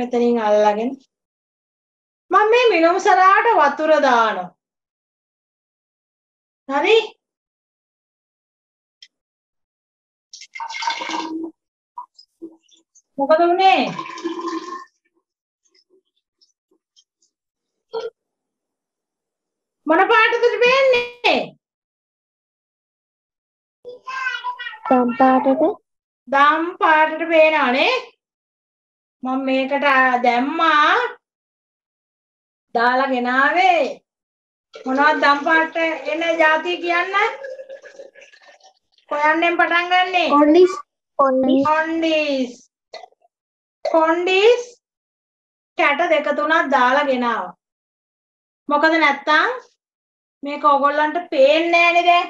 මෙතනින් අල්ලගෙන මම මේ මිනුම් සරාවට වතුර දානවා. හරි? මොකද උනේ? මොන පාටද වෙන්නේ? දම් පාටට. දම් පාටට වෙනවනේ. මම මේකට දැම්මා දාලා ගෙනාවේ. මොනවද දම් පාට එන જાතිය කියන්න? කොයන්ෙන් පටන් ගන්නෙ? කොණ්ඩිස්. කොණ්ඩිස්. කොණ්ඩිස් කැට දෙක තුනක් දාලා ගෙනාවා. මොකද නැත්තම් මේක ඕගොල්ලන්ට පේන්නේ නෑනේ දැන්.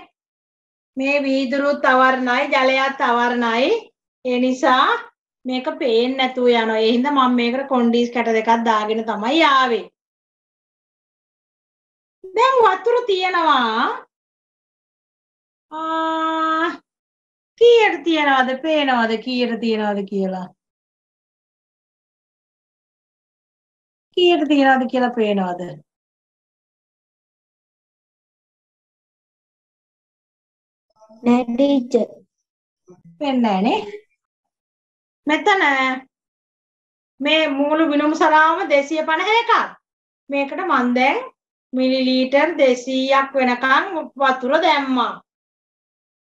මේ වීදුරුත් අවර්ණයි, ජලයත් අවර්ණයි. ඒ නිසා මේක පේන්නේ නැතුව යනවා. ඒ හින්දා මම මේකට කොණ්ඩිස් කැට දෙකක් දාගෙන තමයි ආවේ. දැන් වතුර තියනවා. කීයට තියනවද? පේනවද කීයට තියනවද කියලා? කීයට තියනවද කියලා පේනවද? නැටිච්ච පේන්නේ නේ. මෙතන මේ මූල විනුම් සරාවම 251ක්. මේකට මම දැන් මිලිලීටර් 200ක් වෙනකන් වතුර දැම්මා.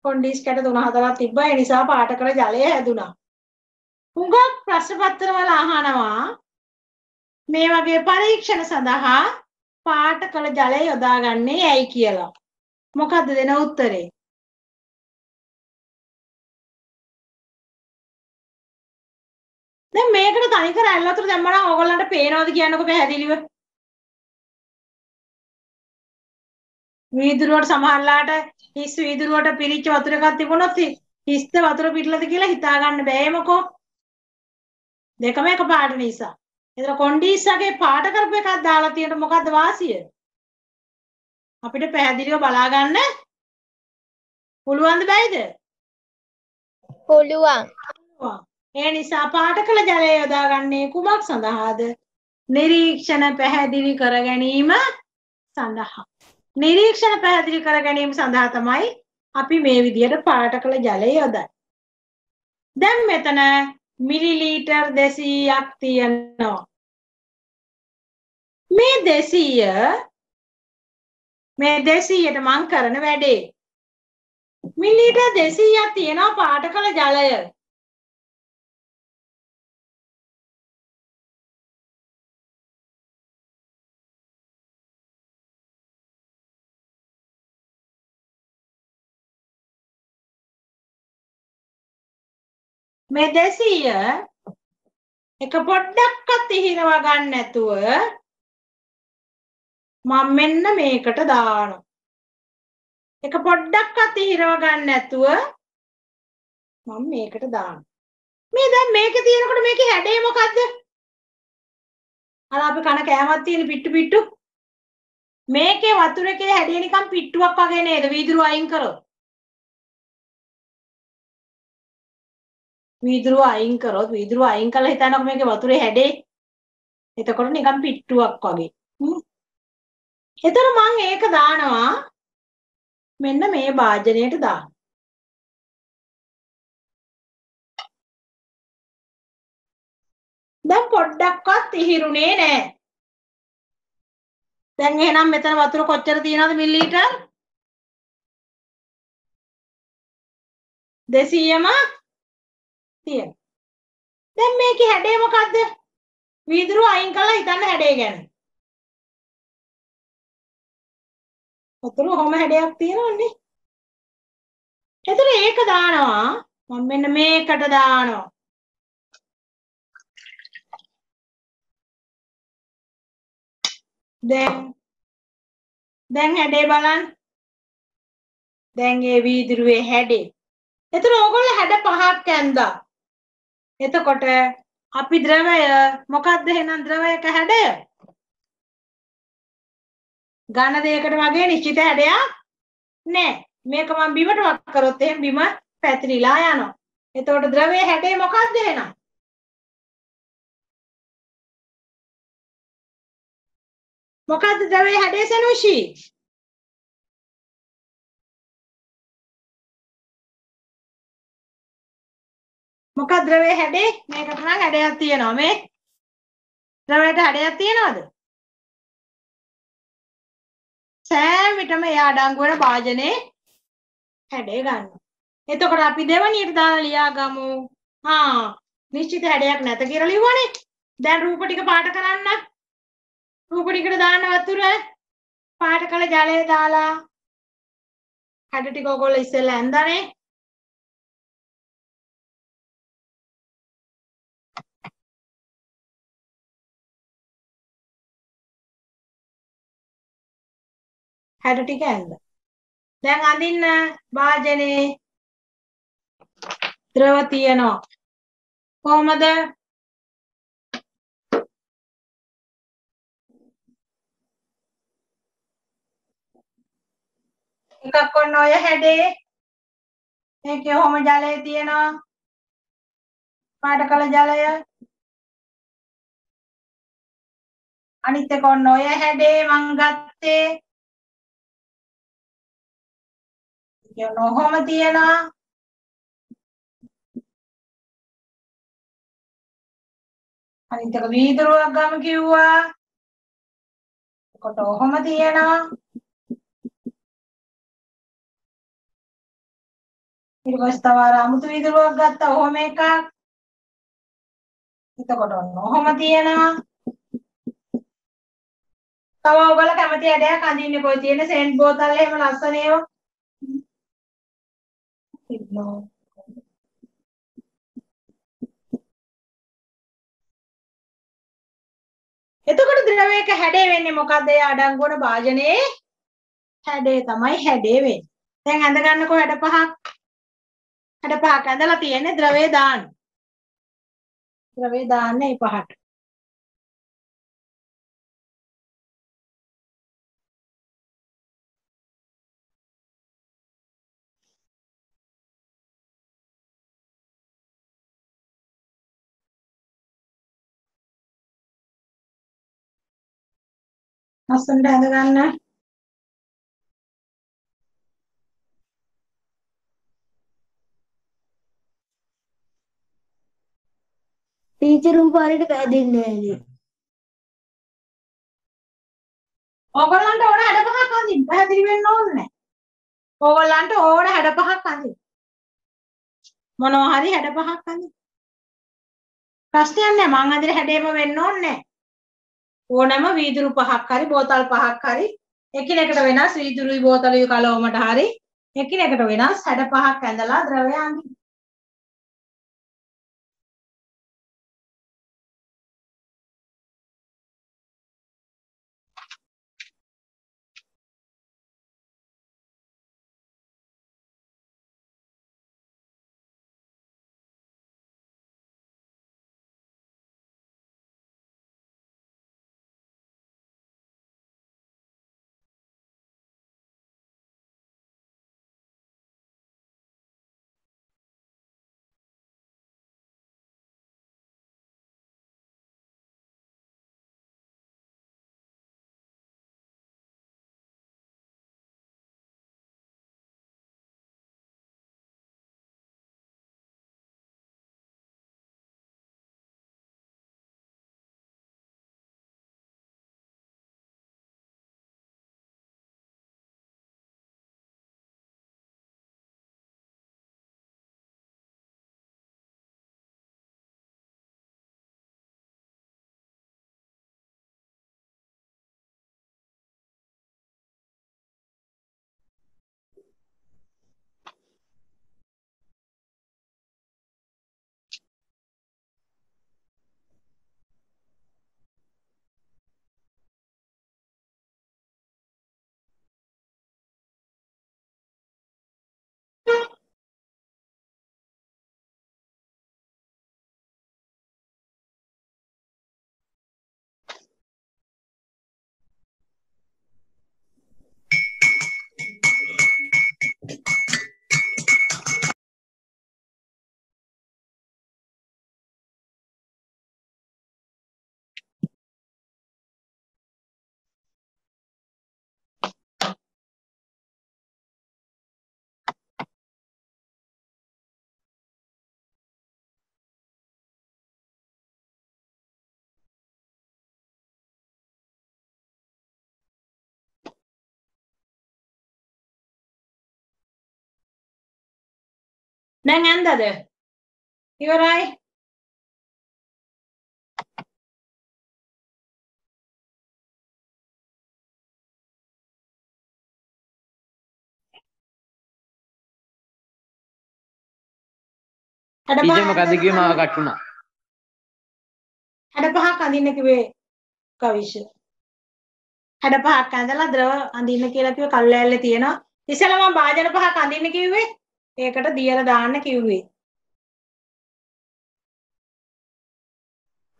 කොණ්ඩිස් කැට 3-4ක් තිබ්බා. ඒ නිසා පාට කර ජලය හැදුනා. හුඟක් ප්‍රශ්න පත්‍ර වල අහනවා මේ වගේ පරීක්ෂණ සඳහා පාට කර ජලය යොදාගන්නේ ඇයි කියලා. මොකද්ද දෙන උත්තරේ? දැන් මේකට තනිකර ඇල් වතුර දැම්මම ඕගොල්ලන්ට පේනවද කියන්නකෝ පැහැදිලිව? වීදුරුවට සමහරලාට හිස් වීදුරුවට පිරිච්ච වතුර එකක් තිබුණොත් හිස්ත වතුර පිටලද කියලා හිතා ගන්න බෑ මොකෝ. දෙකම එක පාට නිසා. ඒතර කොණ්ඩිස්සගේ පාට කරපු එකක් දාලා තියෙන මොකද්ද වාසිය? අපිට පැහැදිලිව බලා ගන්න පුළුවන්ද බැයිද? පුළුවන්. ඒ නිසා පාට කළ ජලය යොදාගන්නේ කුමක් සඳහාද? නිරීක්ෂණ පැහැදිලි කර ගැනීම සඳහා. නිරීක්ෂණ පැහැදිලි කර ගැනීම සඳහා තමයි අපි මේ විදිහට පාට කළ ජලය යොදන්නේ. දැන් මෙතන මිලිලීටර් 200ක් තියෙනවා. මේ 200ට මං කරන වැඩේ. මිලිලීටර් 200ක් තියෙනවා පාට කළ ජලය. මේ 200 එක පොඩ්ඩක්වත් ඉහිරව ගන්න නැතුව මම මෙන්න මේකට දානවා. එක පොඩ්ඩක්වත් ඉහිරව ගන්න නැතුව මම මේකට දානවා. මේ දැන් මේකේ තියෙනකොට මේකේ හැඩේ මොකද්ද? අර අපි කන කෑමක් තියෙන පිට්ටු පිට්ටු මේකේ වතුරකේ හැඩේ නිකන් පිට්ටුවක් වගේ නේද? වීදුරු අයින් කරොත්. වීදුරු අයින් කළා හිතනකොට මේකේ වතුරේ හැඩේ එතකොට නිකන් පිට්ටුවක් වගේ. එතන මම ඒක දානවා මෙන්න මේ භාජනයට දානවා. දැන් පොඩ්ඩක්වත් ඉහිරුනේ නැහැ. දැන් එහෙනම් මෙතන වතුර කොච්චර තියෙනවද මිලිලීටර්? 200ම තියෙනවා. දැන් මේකේ හැඩේ මොකද්ද? වීදුරු අයින් කළා හිතන්න හැඩේ ගැන. වතුර කොහොම හැඩයක් තියෙනවන්නේ. ඒතර ඒක දානවා මම මෙන්න මේකට දානවා. දැන් හැඩේ බලන්න. දැන් මේ වීදුරුවේ හැඩේ. එතන ඕගොල්ලෝ හැඩ පහක් ඇඳා. එතකොට අපි ද්‍රවය මොකක්ද එහෙනම් ද්‍රවයක හැඩය? ඝන දෙයකට වගේ නිශ්චිත හැඩයක් නැහැ. මේක මම බිමට වක් කරොත් එහෙනම් බිම පැතිරිලා යනවා. එතකොට ද්‍රවයේ හැඩේ මොකක්ද එහෙනම්? මොකද්ද ද්‍රවයේ හැඩය සනුෂි? මොකක්ද ද්‍රවයේ හැඩේ? මේකට නම් හැඩයක් තියෙනවා මේ. ද්‍රවයට හැඩයක් තියෙනවද? සෑම විටම එයා අඩංගු වෙන භාජනයේ හැඩය ගන්නවා. එතකොට අපි දෙවණියට දාලා ලියාගමු. නිශ්චිත හැඩයක් නැත කියලා ලිව්වනේ. දැන් රූප ටික පාට කරන්න. රූප ටිකට දාන්න වතුර පාට කළ ජලය දාලා හැඩ ටික ඔයගොල්ලෝ ඉස්සෙල්ලා ඇඳනේ. හැඩ ටික ඇඳ. දැන් අඳින්න භාජනේ ද්‍රව තියෙනවා. කොහමද? එකක් ඔන්න ඔය හැඩේ මේකේ ඔහොම ජලය තියෙනවා පාට කළ ජලය අනිත් එක ඔන්න ඔය හැඩේ මං ගත්තේ ඒක ඔහොම තියෙනවා අනිත් එක වීදුරුවක් ගම කිව්වා කොට ඔහොම තියෙනවා ඉරවස්තවර අමුතු වීදුරුවක් ගත්තා ඔහොම එකක්. එතකොට ඔහොම තියෙනවා. තව ඔයගොල්ලෝ කැමති හැඩයක් අඳින්න කොයි තියෙන සෙන්ට් බෝතල් එහෙම ලස්සන ඒවා. එතකොට ද්‍රවයක හැඩේ වෙන්නේ මොකද්ද? ඒ අඩංගුවන භාජනයේ හැඩේ තමයි හැඩේ වෙන්නේ. දැන් අඳ ගන්නකො හැඩ පහක්. හැඩ පහක් ඇඳලා තියෙන්නේ ද්‍රවය දාන්න. ද්‍රවය දාන්න මේ පහට. අස්සෙන් ඇඳ ගන්න. ටීචර් උපාරේට වැදින්නේ නෑනේ. ඕගොල්ලන්ට ඕන හැඩ පහක් අඳින්න. පැහැදිලි වෙන්න ඕනේ නෑ. ඕගොල්ලන්ට ඕන හැඩ පහක් අඳින්න. මොනවා හරි හැඩ පහක් අඳින්න. ප්‍රශ්නයක් නෑ. මං අඳින හැඩේම වෙන්න ඕනේ නෑ. ඕනම වීදුරු පහක් හරි බෝතල් පහක් හරි එකිනෙකට වෙනස් වීදුරුයි බෝතලුයි කලවමට හරි එකිනෙකට වෙනස් හැඩ පහක් ඇඳලා ද්‍රවය අඳින්න. Nang anda de. You all right? Teacher, magkati kayo makakatuna. Hadapaha kandina kiwe kawish. Hadapaha kandala draw andina kila kiwe kalale tiyena. Isalama bajan paha kandina kiwe. Ekata diya daana kiwe.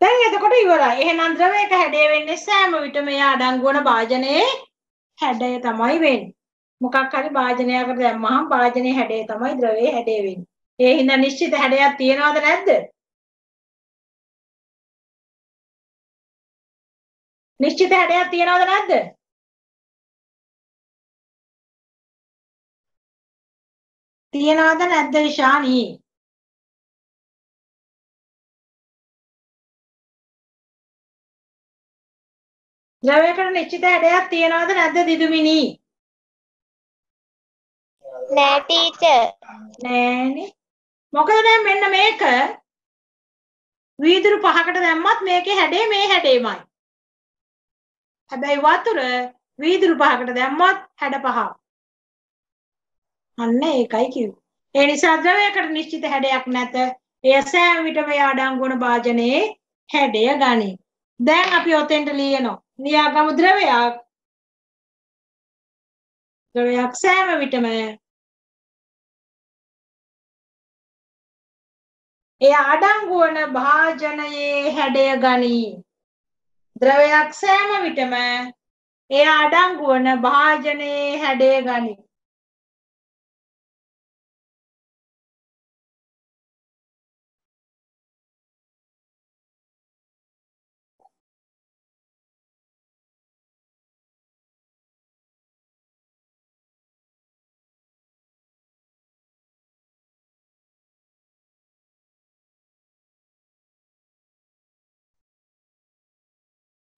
Then yata koto iwala. Eh nandra we kahede we ne sam vitame ya dangona bajane hede tamai we. Mukakari bajane agar de maham bajane hede tamai drawe hede we. ඒ හින්දා නිශ්චිත හැඩයක් තියනවද නැද්ද? නිශ්චිත හැඩයක් තියනවද නැද්ද? තියනවද නැද්ද ඉෂානි? ද්‍රවයකට නිශ්චිත හැඩයක් තියනවද නැද්ද දිදුමිනි? නෑ ටීචර්. නෑනේ. මොකද දැන් මෙන්න මේක වීදුරු පහකට දැම්මත් මේකේ හැඩේ මේ හැඩේමයි. හැබැයි වතුර වීදුරු පහකට දැම්මත් හැඩ පහක්. අන්න ඒකයි කිව්වේ. ඒ නිසා ද්‍රවයකට නිශ්චිත හැඩයක් නැත. එය සෑම විටම ආඩංගුණ භාජනයේ හැඩය ගනී. දැන් අපි ඔතෙන්ට ලියනවා. ලියාගමු ද්‍රවයක්. ද්‍රවයක් සෑම විටම ඒ ආඩංගු වන භාජනයේ හැඩය ගනී. ද්‍රවයක් සෑම විටම ඒ ආඩංගු වන භාජනයේ හැඩය ගනී.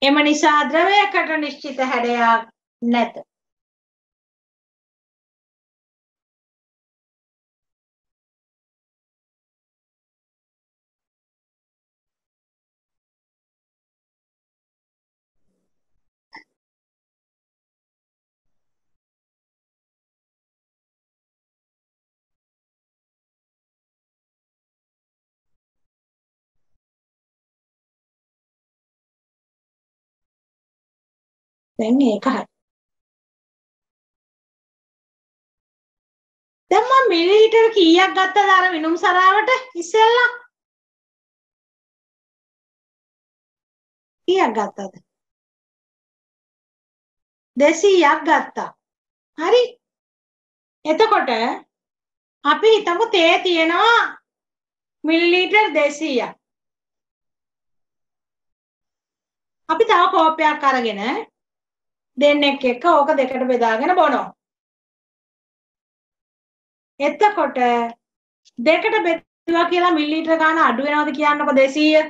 එම නිසා ද්‍රවයකට නිශ්චිත හැඩයක් නැත. දැන් ඒක හරි. දැන් මම මිලිලීටර කීයක් ගත්තද අර විනුම් සරාවට ඉස්සෙල්ලා? කීයක් ගත්තද? 200ක් ගත්තා. හරි. එතකොට අපි හිතමු තේ තියෙනවා මිලිලීටර 200ක්. අපි තව කෝපයක් අරගෙන දෙන්නෙක් එක්ක ඕක දෙකට බෙදාගෙන බොනවා. එතකොට දෙකට බෙදුවා කියලා මිලිලීටර ගන්න අඩු වෙනවද කියන්නකො 200.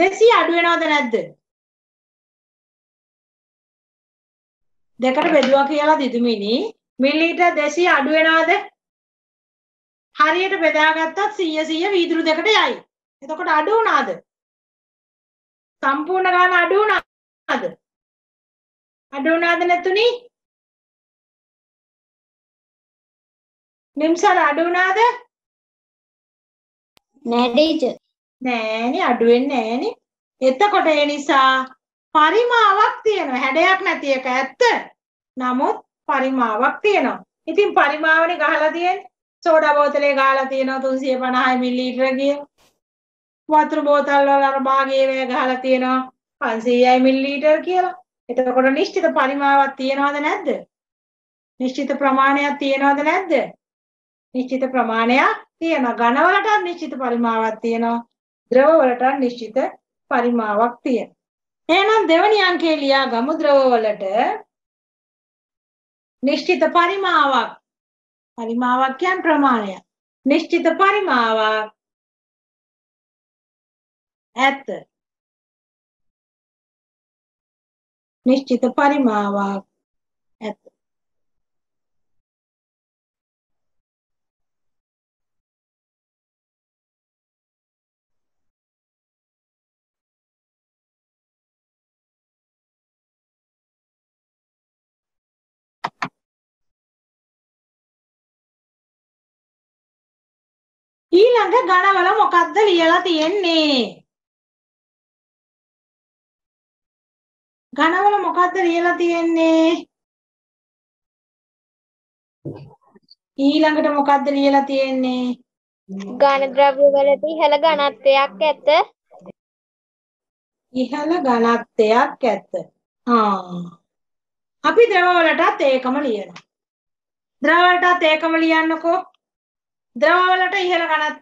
200 අඩු වෙනවද නැද්ද? දෙකට බෙදුවා කියලා දිදුමිනි මිලිලීටර 200 අඩු වෙනවද? හරියට බෙදාගත්තත් 100 100 වීදුරු දෙකට යයි. එතකොට අඩු වුණාද? සම්පූර්ණ ගන්න අඩු වුණාද? අඩු වුණාද නැතුණි? නිම්සාර අඩු වුණාද? නෑ ටීචර්. නෑනේ අඩු වෙන්නේ නෑනේ. එතකොට ඒ නිසා පරිමාවක් තියෙනවා. හැඩයක් නැති එක ඇත්ත. නමුත් පරිමාවක් තියෙනවා. ඉතින් පරිමාවනේ ගහලා තියෙන්නේ. සෝඩා බෝතලේ ගහලා තියෙනවා 350 මිලිලීටර කිය. වතුර බෝතල් වල අර භාගයේ වේ ගහලා තියෙනවා 500 මිලිලීටර කියලා. එතකොට නිශ්චිත පරිමාවක් තියනවද නැද්ද? නිශ්චිත ප්‍රමාණයක් තියනවද නැද්ද? නිශ්චිත ප්‍රමාණයක් තියෙනවා. ඝන වලට නිශ්චිත පරිමාවක් තියෙනවා. ද්‍රව වලට නිශ්චිත පරිමාවක් තියෙනවා. එහෙනම් දෙවෙනි අංකේ ලියා ගමු ද්‍රව වලට නිශ්චිත පරිමාවක්. පරිමාවක් කියන්නේ ප්‍රමාණයක්. නිශ්චිත පරිමාවක් ඇත. නිශ්චිත පරිමාවක් ඇත. ඊළඟ ගණවල මොකද්ද ලියලා තියෙන්නේ? ගණවල මොකද්ද ලියලා තියෙන්නේ? ඊළඟට මොකද්ද ලියලා තියෙන්නේ? ගණ ද්‍රව්‍ය වලදී ඉහළ ඝනත්වයක් ඇත. ඉහළ ඝනත්වයක් ඇත. ආ. අපි ද්‍රව වලටත් ඒකම ලියනවා. ද්‍රව වලටත් ඒකම ලියන්නකෝ. ද්‍රව වලට ඉහළ ඝනත්වයක් ඇත. ද්‍රව වලට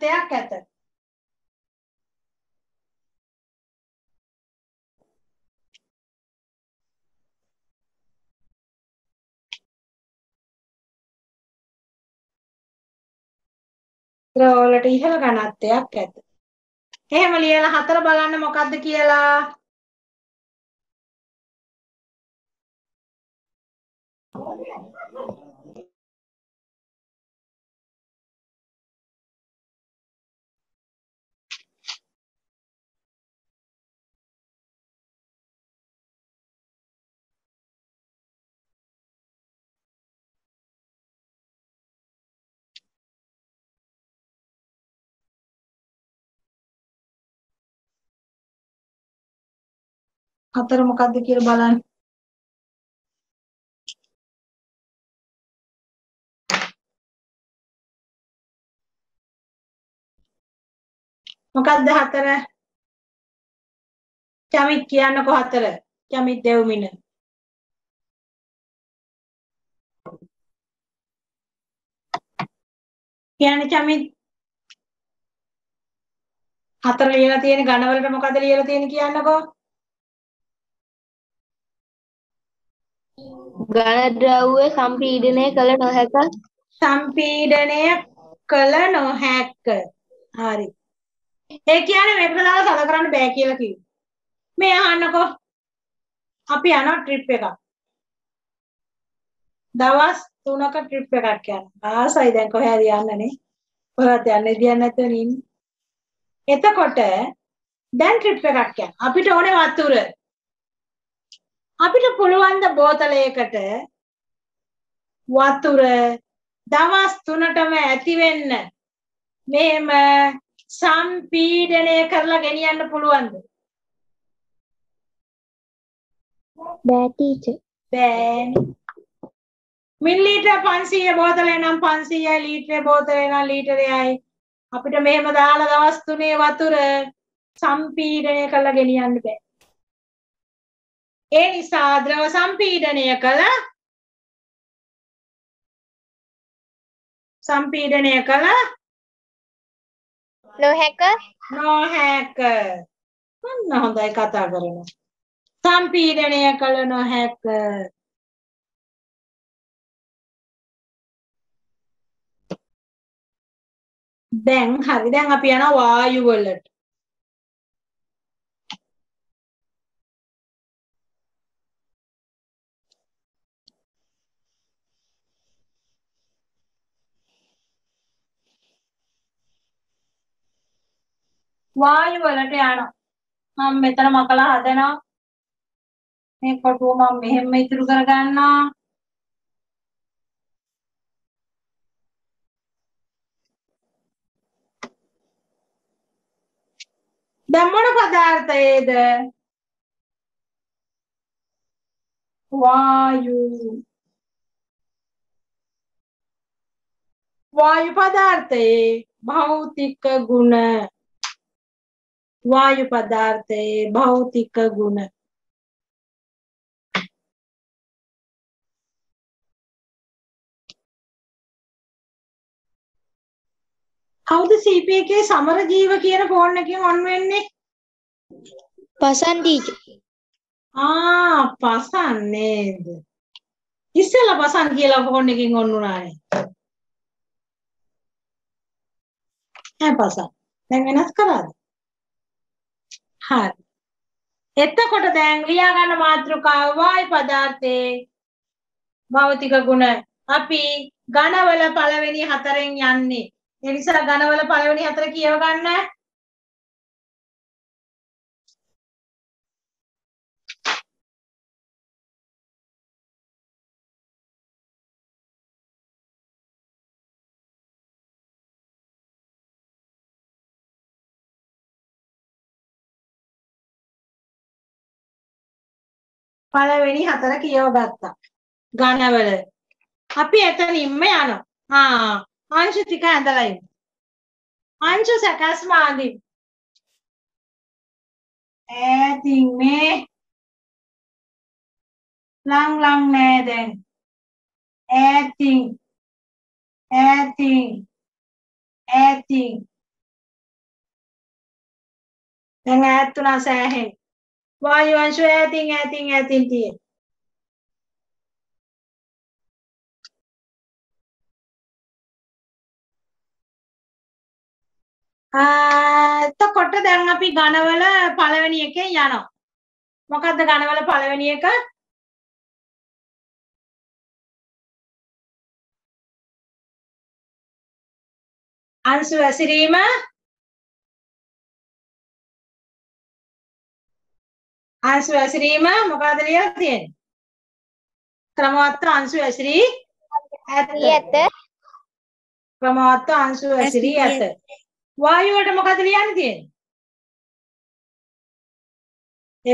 ඉහළ ඝනත්වයක් ඇත. එහෙම ලියලා හතර බලන්න මොකද්ද කියලා. හතර මොකද්ද කියලා බලන්න. මොකද්ද හතර? චමිත් කියන්නකෝ හතර. චමිත් දෙව්මින. කියන්නේ චමිත් හතර ලියලා තියෙන ඝනවලට මොකද්ද ලියලා තියෙන කියන්නකෝ. ඝන ද්‍රව්‍ය සම්පීඩනය කළ නොහැක. සම්පීඩනය කළ නොහැක. හරි. ඒ කියන්නේ මේකට දාලා සඳහන් කරන්න බෑ කියලා කිව්වා. මේ අහන්නකෝ. අපි යනවා ට්‍රිප් එකක්. දවස් 3ක ට්‍රිප් එකක් යනවා. ආසයි දැන් කොහේ හරි යන්නනේ. කොහොමද යන්නේ කියන්නේ නැතුව ඉන්නේ. එතකොට දැන් ට්‍රිප් එකක් යනවා. අපිට ඕනේ වතුර. අපිට පුළුවන් ද බෝතලයකට වතුර දවස් 3ටම ඇති වෙන්න මෙහෙම සම්පීඩනය කරලා ගෙනියන්න පුළුවන්ද? බෑ ටීචර්. බෑනේ. මිලිලීටර් 500 බෝතලේ නම් 500යි ලීටරේ බෝතලේ නම් ලීටරයයි අපිට මෙහෙම දාලා දවස් 3 වතුර සම්පීඩනය කරලා ගෙනියන්න බෑ. ඒ නිසා ද්‍රව සම්පීඩනය කළ නොහැක. මන්න හොඳයි කතා කරන. සම්පීඩනය කළ නොහැක. දැන් හරි දැන් අපි යනවා වායු වලට. वायु वलट याना हम मेतन मकला हदना मैं कटो मम मेहम में इतरु कर गाना दमण पदार्थ एद वायु वायु पदार्थ भौतिक गुण वायु पदार्थ भौतिक गुण कवुद सीपीके समरजीव කියන ෆෝන් එකෙන් ඔන් වෙන්නේ පසන් ටීචර්. ආ පසන් නේද? ඉස්සෙල්ලා පසන් කියලා ෆෝන් එකෙන් ඔන් වුණානේ. දැන් පසන් දැන් වෙනස් කරාද? හරි. එතකොට දැන් ලියා ගන්න මාතෘකාව වායු පදාර්ථයේ භෞතික ගුණ. අපි ඝනවල පළවෙනි හතරෙන් යන්නේ. ඒ නිසා ඝනවල පළවෙනි හතර කියව ගන්න. පළවෙනි 4 කියවගත්තා. ඝනවල. අපි එතනින්ම යනවා. ආ අංශ ටික ඇඳලා ඉන්න. අංශ සකස්ම ආදි. ඈතින් මේ ලං ලං නෑ දැන්. ඈතින් ඈතින් ඈතින් දැන් ඈත් තුන සෑහෙන. वायु अंश ऐतिंग ऐतिंग ऐतिंग ती तो कोट्टे देंगे अपनी गाना वाला पालेवनीय के यानो मकाद द गाना वाला पालेवनीय का अंशु ऐसिरीमा अंशु ऐश्रीम मुकाद लिया तीन क्रमवात्त अंशु ऐश्री ऐत क्रमवात्त अंशु ऐश्री ऐत वायु वाटे मुकाद लिया नहीं तीन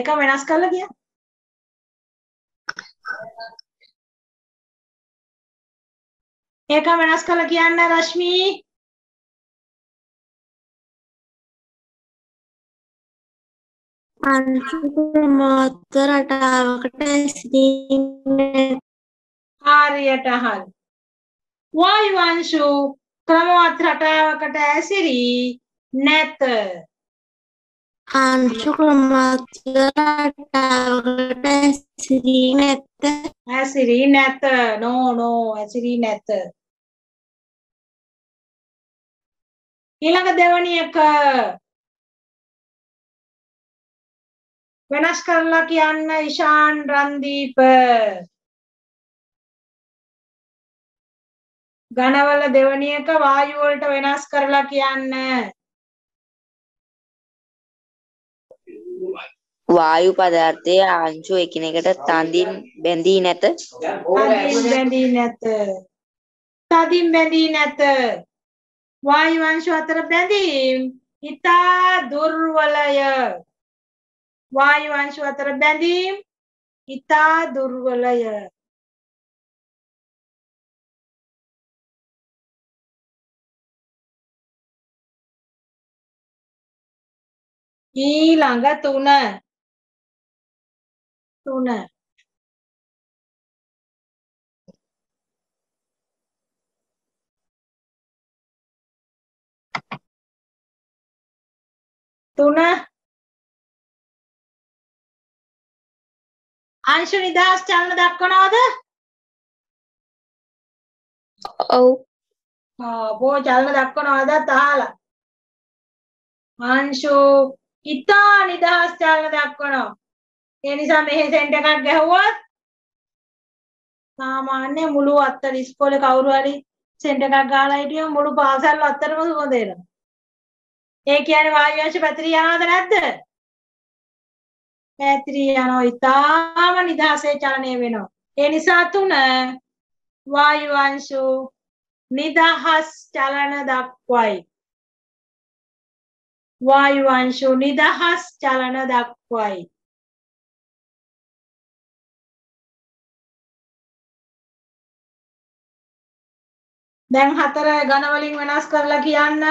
एका मेनास कर लगिया ना रश्मि मोटर हर वायुवांशु क्रमवात्र වෙනස් කරලා කියන්න ඉෂාන් රන්දීප ඝනවල දෙවනි එක වායු වලට වෙනස් කරලා කියන්න වායු පදාර්ථයේ අංශු එකිනෙකට තදින් බැඳී නැත වායු අංශු අතර බැඳීම් ඉතා දුර්වලය वायु अंश अतर बंदीम इता दुर्वलय ඊළඟ තුන තුන अंश निदास चलन दाखवणावद बो चलन दाखवणावद ताला अंशु इता निदास चलन दाखवणाव ए නිසා මෙහෙ සෙන්ට් එකක් ගැහුවොත් සාමාන්‍ය මුළු අත්තර ඉස්කෝලේ කවුරු හරි සෙන්ට් එකක් ගහලා හිටියම මුළු පාසල් අත්තරම සුවඳ එනවා ඒ කියන්නේ වායු අංශ පැතිරී යනවද නැද්ද पैत्रियानो इताम निदासे चलने वेनो ए निसा तुन वायु अंशु निदाहस चलन दाखवाई वायु अंशु निदाहस चलन दाखवाई දැන් හතර ඝන වලින් වෙනස් කරලා කියන්න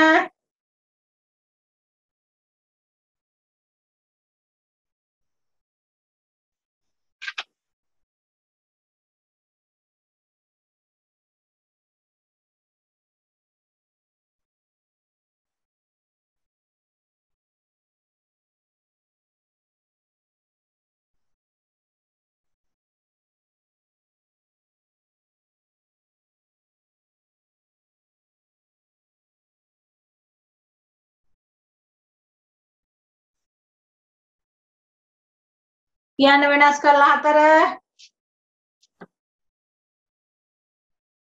वेनास करला तर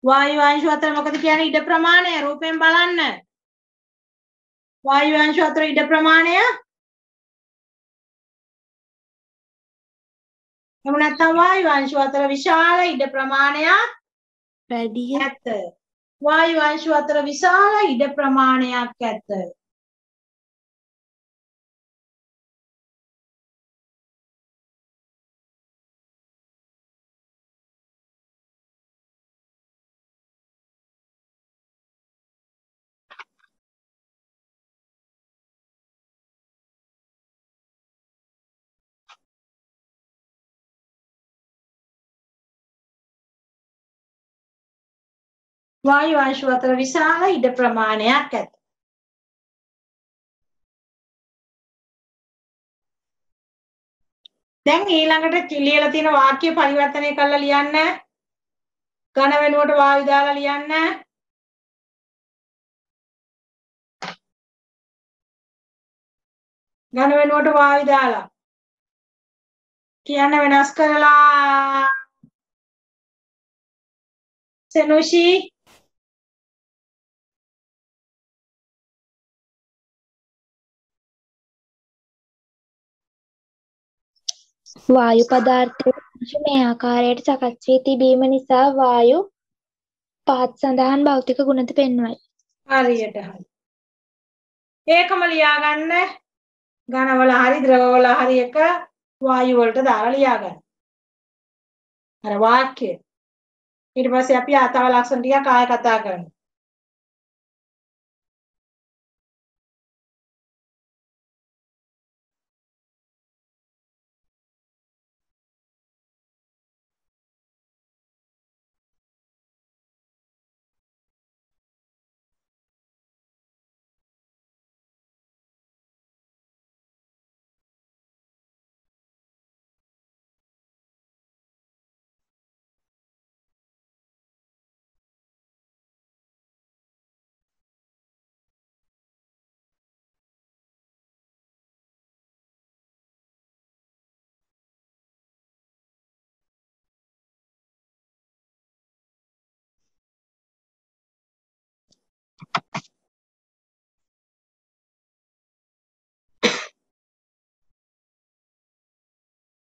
वायु अंश अतर मोकद कियाने इड प्रमाण रूपें बळन्न वायु अंश अतर इड प्रमाण एम නැත්නම් वायु अंश अतर विशाल इड प्रमाण වැඩි ඇත वायु अंश अतर विशाल इड ප්‍රමාණයක් ඇත වායු අංශු අතර විශාල ඉඩ ප්‍රමාණයක් ඇත. දැන් ඊළඟට ලියලා තියෙන වාක්‍ය පරිවර්තනය කරලා ලියන්න. ඝන වෙනුවට වායු දාලා ලියන්න. ඝන වෙනුවට වායු දාලා කියන්න වෙනස් කරලා. සෙනුෂි वायु पदार्थ में आकार सकस बीम निशा वायु पात संधान भौतिक गुणत पेन्नवाई हरियट हरि एकम लिया गन्न घन वल हरि द्रव वल हरि एक वायु वलट दाला लिया गन्न अरे वाक्य ඊට පස්සේ අපි ආතාව ලක්ෂණ ටික කාය කතා කරමු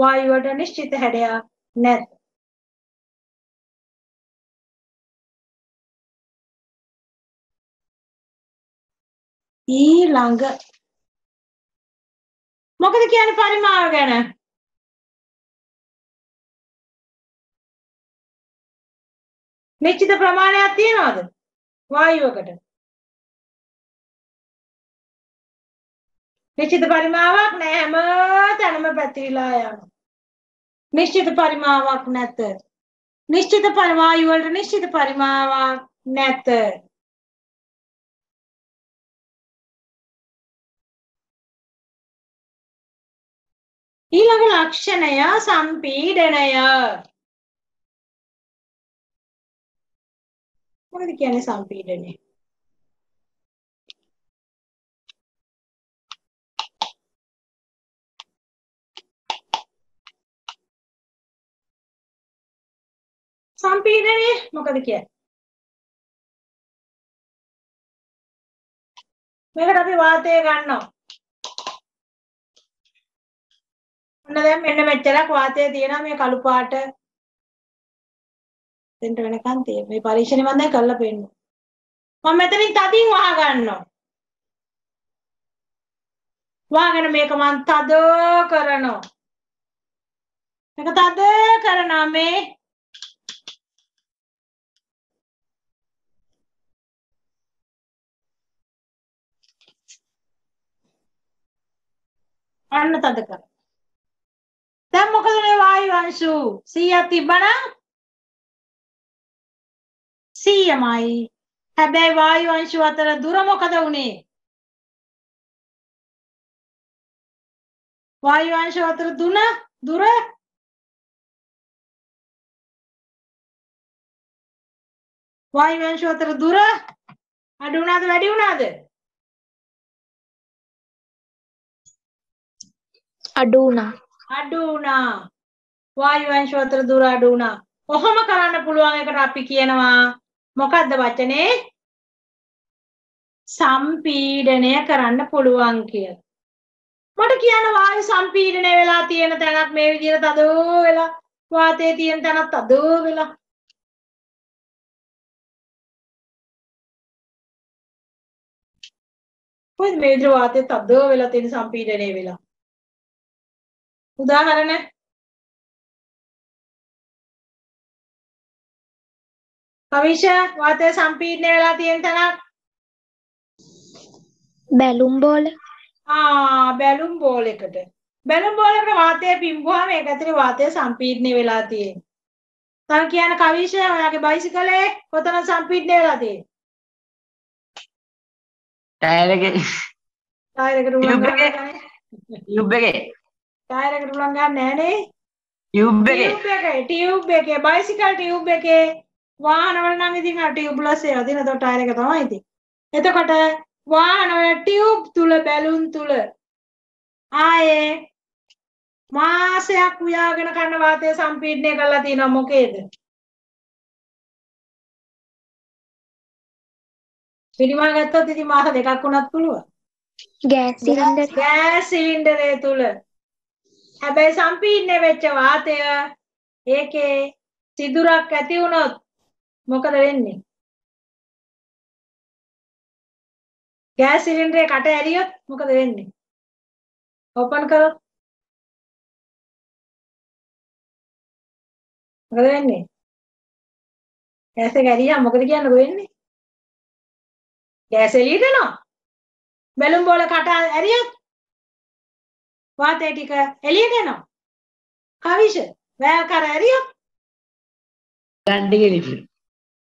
वायु वलट निश्चित හැඩයක් නැත ඊළඟ මොකද කියන්නේ පරිමාව ගැන නිශ්චිත ප්‍රමාණයක් තියනවද වායුවකට निश्चित परिमावक नैम तनम प्रतिलाया निश्चित परिमावक नत निश्चित परिवायु वलट निश्चित परिमावक नत ඊළඟ ලක්ෂණය සම්පීඩනය මොකද කියන්නේ සම්පීඩනය संपीडने මොකද කියන්නේ මේකට අපි වාතය ගන්නවා ඔන්න දැන් මෙන්න මෙච්චරක් වාතය තියෙනවා මේ කළු පාට දෙන්න වෙනකන් තියෙන මේ පරීක්ෂණේ මම දැන් කරලා පෙන්නුවා මම මෙතනින් තදින් වහ ගන්නවා වහගෙන මේක මම තද කරනවා මේක තද කරනවා මේ අන්න තද කර. දැන් මොකද මේ වායු අංශු 100ක් තිබ්බනම් 100මයි. හැබැයි වායු අංශු අතර දුර මොකද උනේ? වායු අංශු අතර දුර 2 වුණාද වැඩි වුණාද? අඩුණා අඩුණා වායු අංශ අතර දුර අඩුණා කොහොම කරන්න පුළුවන් එකට අපි කියනවා මොකද්ද වචනේ සම්පීඩනය කරන්න පුළුවන් කියලා මට කියන වායු සම්පීඩනය වෙලා තියෙන තැනක් මේ විදිහට තදෝ වෙලා වාතයේ තියෙන තැනක් තදෝ වෙලා කොහෙද මේ විදිහට වාතය තද වෙලා තියෙන සම්පීඩනයේ වෙලා උදාහරණ කවිෂ වාතය සම්පීඩනය වෙලා තියෙන තැනක් බැලුම් බෝල බැලුම් බෝල එකට වාතය පිම්බුවාම ඒක ඇතුලේ වාතය සම්පීඩනය වෙලා තියෙන තව කියන කවිෂ ඔයාගේ බයිසිකලේ කොතන සම්පීඩනය වෙලා තියෙන්නේ මාසයක් උයාගෙන කරන වාතය සම්පීඩනය කරලා තියෙනවා මොකේද? පිළිමා ගත්තොත් ඉතින් මාස දෙකක් වුණත් පුළුවන්. ගෑස් සිලින්ඩරය තුල. හැබැයි සම්පීඩනය වෙච්ච වාතය ඒකේ සිදුරක් ඇති වුණොත් මොකද වෙන්නේ? ගෑස් සිලින්ඩරේ කට ඇරියොත් මොකද වෙන්නේ? ඕපන් කරොත් මොකද වෙන්නේ? ගෑස් එක ඇරියා මොකද කියන්නකො වෙන්නේ? ගෑස් එළියට එනවා. බැලුම් බෝල කට ඇරියොත් වාතය ටික එළියට එනවා. කවිෂ වැල් කර ඇරියොත්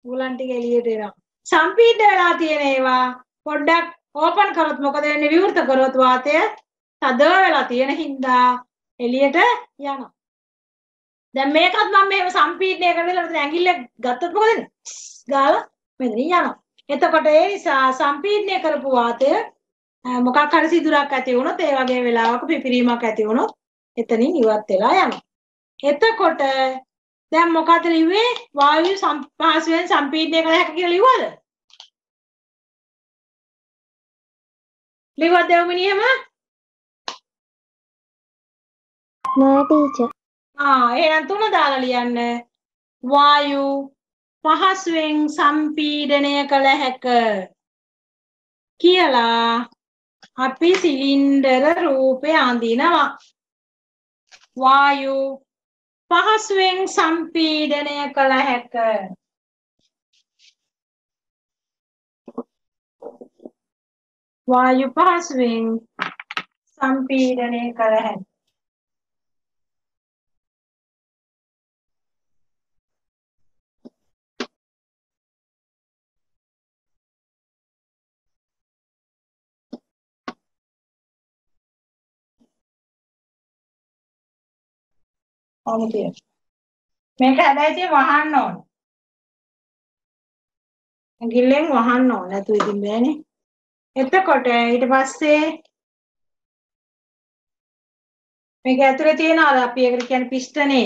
උලන් ටික එළියට එනවා. සම්පීඩන වෙලා තියෙන ඒවා පොඩ්ඩක් ඕපන් කරොත් මොකද වෙන්නේ? විවෘත කරොත් වාතය තද වෙලා තියෙන හින්දා එළියට යනවා. දැන් මේකත් මම මෙහෙම සම්පීඩනය කරලා ඇඟිල්ල ගත්තොත් මොකද වෙන්නේ? ගාලා මෙතනින් යනවා. එතකොට ඒ නිසා සම්පීඩනය කරපු වාතය මොකක් හරි සිදුරක් ඇති වුණොත් ඒ වගේ වෙලාවක පිපිරීමක් ඇති වුණොත් එතනින් ඉවත් වෙලා යනවා. එතකොට දැන් මොකද ලිව්වේ? වායු පහසුවෙන් සම්පීඩනය කළ හැකි කියලා ලිව්වද? ලිව්වද දෙවමිනියම? නෑ ටීචර්. එහෙනම් තුන දාලා ලියන්න. වායු පහසුවෙන් සම්පීඩනය කළ හැක කියලා අපි සිලින්ඩර රූපේ අඳිනවා. වායු පහසුවෙන් සම්පීඩනය කළ හැක. වායු පහසුවෙන් සම්පීඩනය කළ හැක. මේක හැබැයි වහන්න ඕන. ඇඟිල්ලෙන් වහන්න ඕන. නැතු ඉතින් බෑනේ. එතකොට ඊට පස්සේ මේක ඇතුලේ තියෙන අර අපි ඒකට කියන්නේ පිස්ටනේ.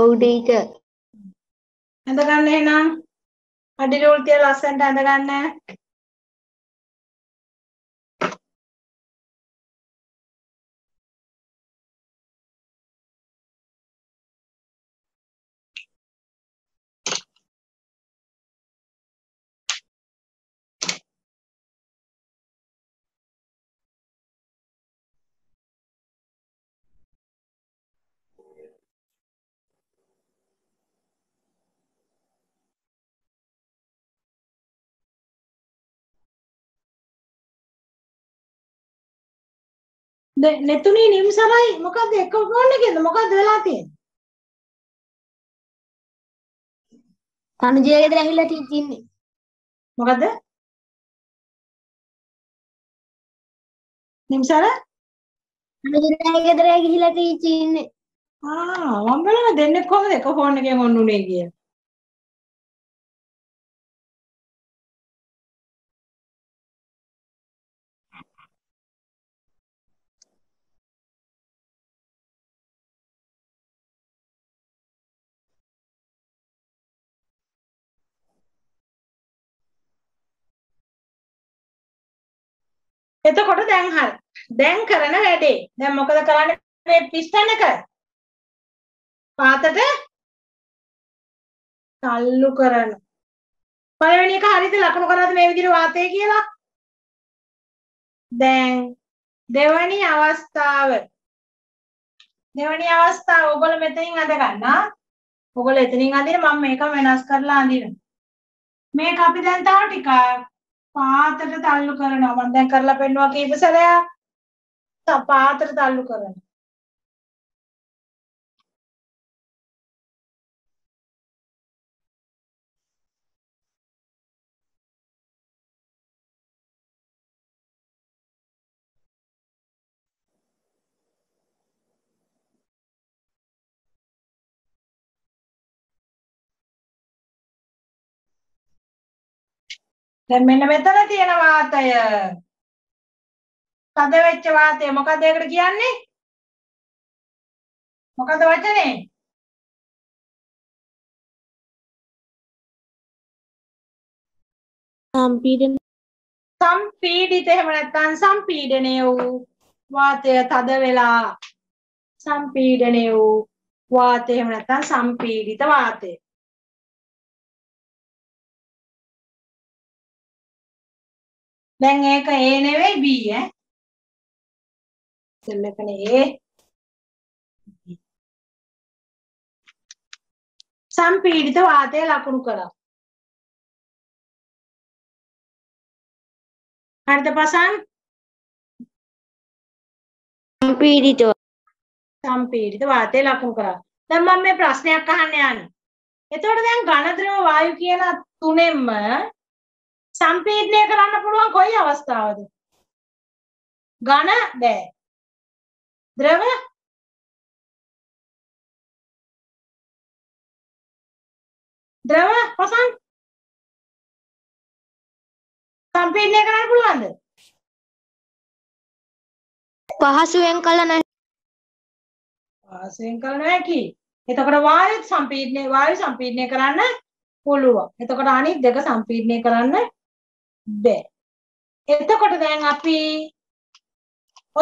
ඔව් ටීචර්. ඇඳ ගන්න එහෙනම් අඩි රෝල් තියලා ලස්සනට ඇඳ ගන්න. නැතුණී නිම්සරයි මොකද එක ඕනේ කියද මොකද වෙලා තියෙන්නේ? තනුජයගෙද ඇහිලා තියෙන්නේ. මොකද? නිම්සර? තනුජයගෙද ඇහිලා තියෙන්නේ. මම බලන්න දෙන්නේ කොහොමද එක ෆෝන් එකෙන් ඔන්න උනේ කියලා. එතකොට දැන් හරි. දැන් කරන වැඩේ. දැන් මොකද කරන්නේ මේ පිස්ටන් එක? පාතට තල්ලු කරන. පළවෙනි එක හරියට ලකුණු කරාද මේ විදිහට වාතය කියලා? දැන් දෙවැනි අවස්ථාව. දෙවැනි අවස්ථාව ඔයගොල්ලෝ මෙතනින් අඳ ගන්නා. ඔයගොල්ලෝ එතනින් අඳින මම මේක වෙනස් කරලා අඳිනවා. මේක අපි දැන් තව ටිකක් පාතට තල්ලු කරනවා. මම දැන් කරලා පෙන්නවා කීප සැරයක්. පාතට තල්ලු කරනවා. දැන් මෙන්න මෙතන තියෙන වාතය තද වෙච්ච වාතය මොකද ඒකට කියන්නේ? මොකද වචනේ? සම්පීඩන. සම්පීඩිත එහෙම නැත්නම් සම්පීඩනය වූ වාතය තද වෙලා සම්පීඩනය වූ වාතය එහෙම නැත්නම් සම්පීඩිත වාතය. දැන් ඒක A නෙවෙයි B ඈ. දැන් මෙතන A. සම්පීඩිත වාතය ලකුණු කරා. හරිද පසන්? සම්පීඩිත වාතය ලකුණු කරා. දැන් මම මේ ප්‍රශ්නයක් අහන්න යන්නේ. එතකොට දැන් ඝන ද්‍රව වායු කියන තුනෙන්ම සම්පීඩනය කරන්න පුළුවන් කොයි අවස්ථාවද? ඝන බෑ. ද්‍රව පසන් සම්පීඩනය කරන්න පුළුවන්ද? පහසුවෙන් කළ නැහැ. පහසුවෙන් කළ නැහැකි. එතකොට වායු සම්පීඩනය කරන්න පුළුවන්. එතකොට අනිත් දෙක සම්පීඩනය කරන්න බෑ. එතකොට දැන් අපි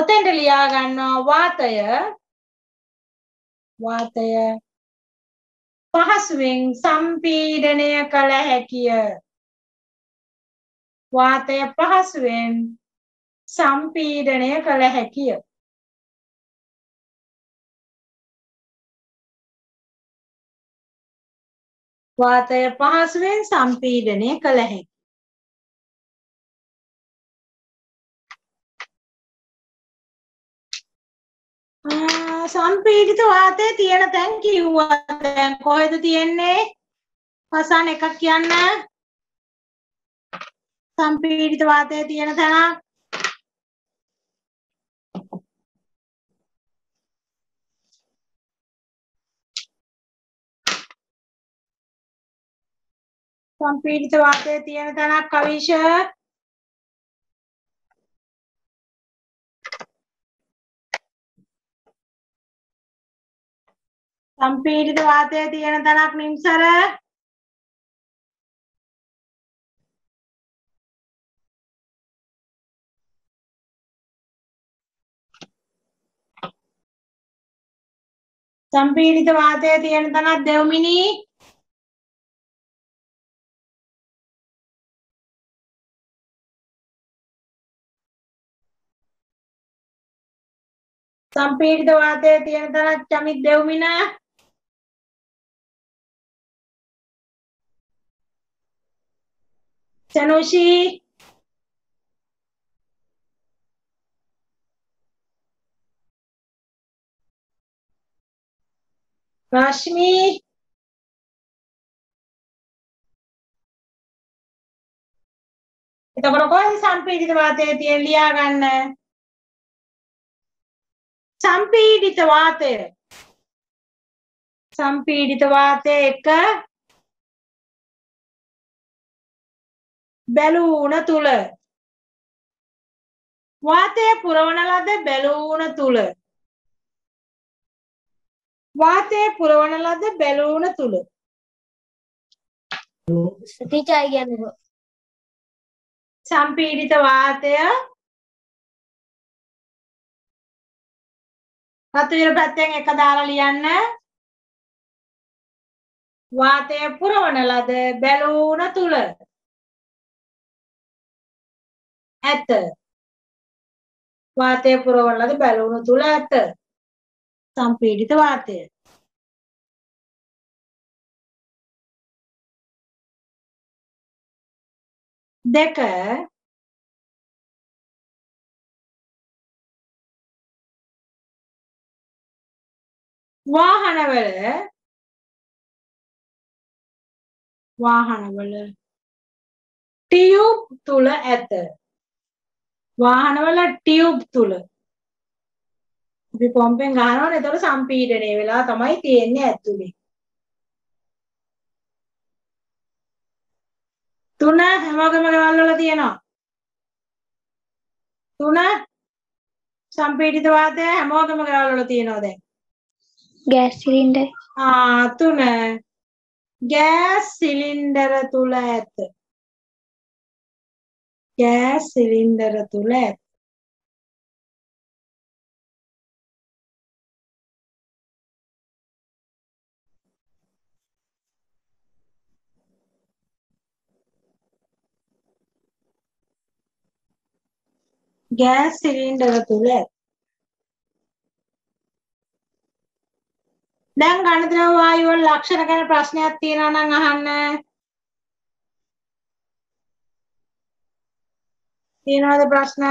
ඔතෙන්ට ලියා ගන්නවා වාතය පහසුවෙන් සම්පීඩනය කළ හැකිය. වාතය පහසුවෙන් සම්පීඩනය කළ හැකිය. වාතය පහසුවෙන් සම්පීඩනය කළ හැකිය. සම්පීඩිත වාතය තියෙන තැන් කිව්වා. දැන් කොහෙද තියෙන්නේ? පසන් එකක් කියන්න. සම්පීඩිත වාතය තියෙන තැන. සම්පීඩිත වාතය තියෙන තැනක් කවිෂ. සම්පීඩිත වාතය තියෙන තැනක් නිම්සර. සම්පීඩිත වාතය තියෙන තැනක් දෙව්මිනි. සම්පීඩිත වාතය තියෙන තැනක් චමිත් දෙව්මින. Sanushi. Rashmi. එතකොට කොහේ සංපීඩිත වාතය ලියා ගන්න. සංපීඩිත වාතය එක බැලූන තුල වාතය පුරවන ලද බැලූන තුල සතිචය කියන්නේ संपीडित वातय तत्विर प्रत्यय එක දාලා ලියන්න वातय පුරවන ලද බැලූන තුල ඇත वातय පුරවන ලද බැලූන තුල ඇත संपीडित वातय देख वाहन वाले ट्यूब तुला ऐत वाहन वाला ट्यूब तुला अभी पंपिंग गाना ने तो संपीड़न ये वाला तमाही तीन ने ऐत तुले තුන හැමෝගෙම ගෙවල්වල තියෙනවා. තුන සම්පීඩිත වාතය හැමෝගෙම ගෙවල්වල තියෙනවා දැන්. Gas cylinder. තුන ගෑස් සිලින්ඩර තුල ඇත. गैस सिलिंडर तुले දැන් ගණිතන වායු වල ලක්ෂණ ගැන ප්‍රශ්නයක් තියෙනවා නම් අහන්න. තියෙනවද ප්‍රශ්න?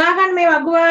Makan mewah gua.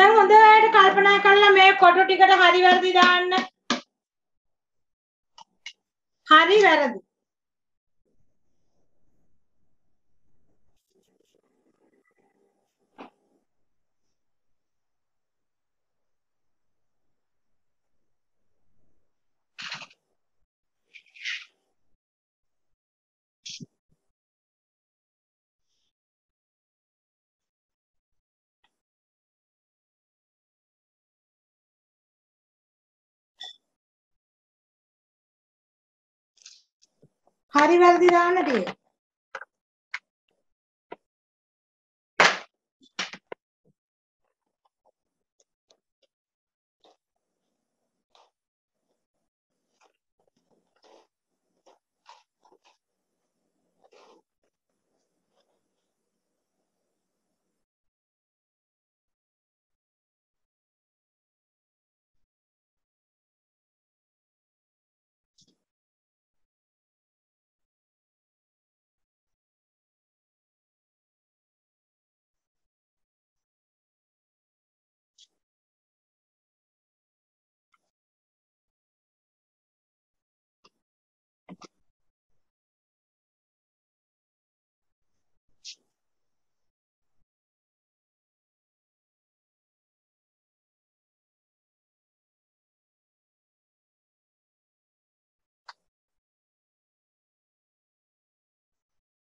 දැන් හොඳට කල්පනා කරලා මේ කොටු ටිකට හරි වැරදි දාන්න. හරි වැරදි. හරි වැරදි දාන්න ටික.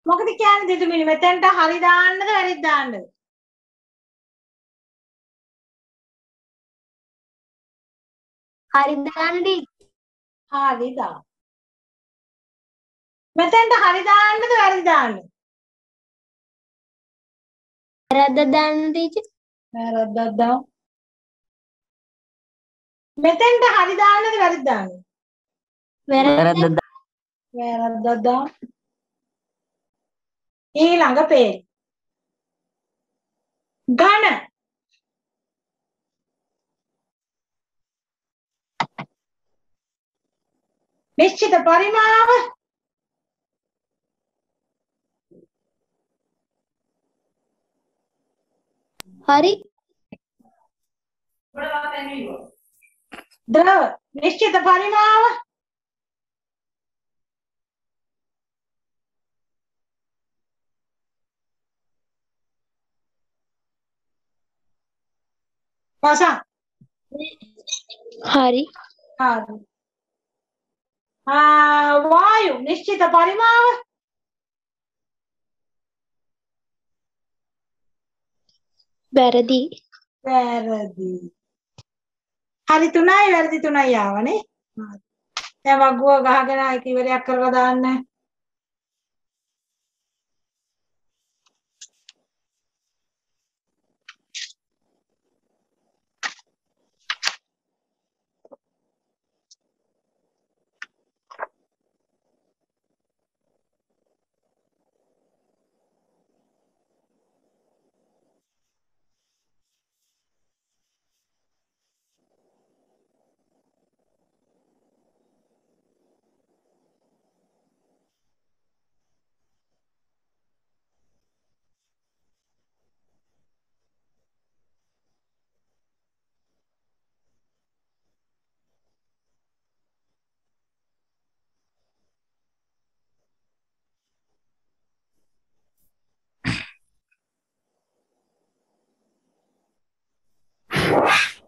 මොකද කියන්නේ දිදුමිනි මෙතෙන්ට හරි දාන්නද වැරදි දාන්නද හරි දාන්නද හරි දා මෙතෙන්ට හරි දාන්නද වැරදි දාන්නද වැරද්ද දාන්නද වැරද්ද දා මෙතෙන්ට හරි දාන්නද වැරදි දාන්නද වැරද්ද දා ඊළඟ පේන ඝන නිශ්චිත පරිමාව හරි ද්‍රව නිශ්චිත පරිමාව पासा हरी हरी वायु निश्चित परिमाव वैरदी वैरदी हरी तुनाई आवने ये वगुआ कहाँ के ना इतनी बड़ी अक्कर वदान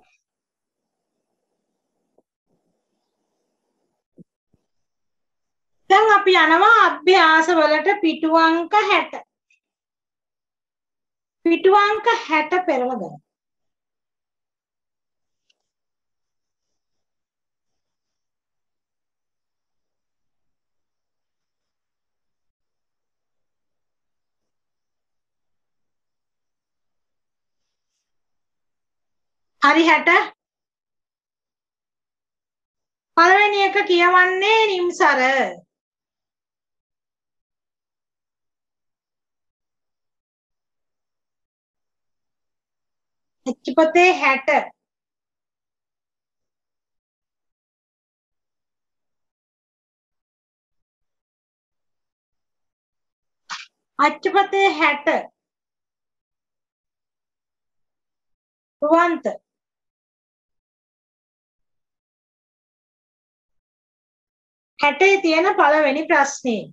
है දැන් අපි යනවා අභ්‍යාස වලට පිටු අංක 60 පිටු අංක 60 පෙරල ගන්න හරි 60 පළවෙනි එක කියවන්නේ නිම්සර එච්චපතේ 60 අච්චපතේ 60 Ruanta. හැටේ තියෙන පළවෙනි ප්‍රශ්නේ.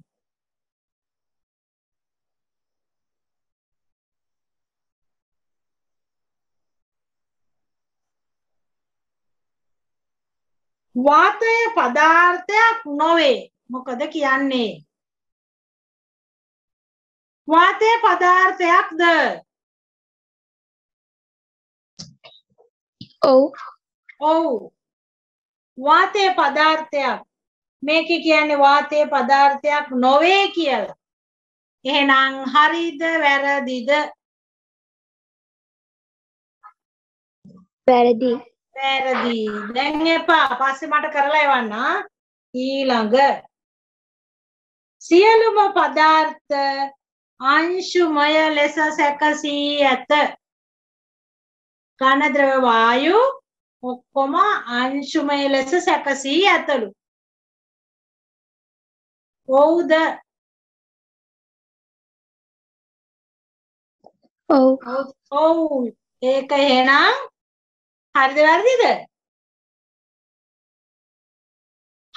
වාතය පදාර්ථයක් නොවේ. මොකද කියන්නේ? වාතය පදාර්ථයක්ද? ඔව්. ඔව්. වාතය පදාර්ථයක්. මේකේ කියන්නේ වාතයේ පදාර්ථයක් නොවේ කියලා. එහෙනම් හරිද වැරදිද? වැරදි. වැරදි. දැන් එපා. පස්සේ මට කරලා එවන්න. ඊළඟ. සියලුම පදාර්ථ අංශුමය ලෙස සැකසී ඇත. ඝන ද්‍රව වායු ඔක්කොම අංශුමය ලෙස සැකසී ඇතලු. ඔව්ද? ඔව්. ඔව්. ඒක එහෙනම් හරිද වැරදිද?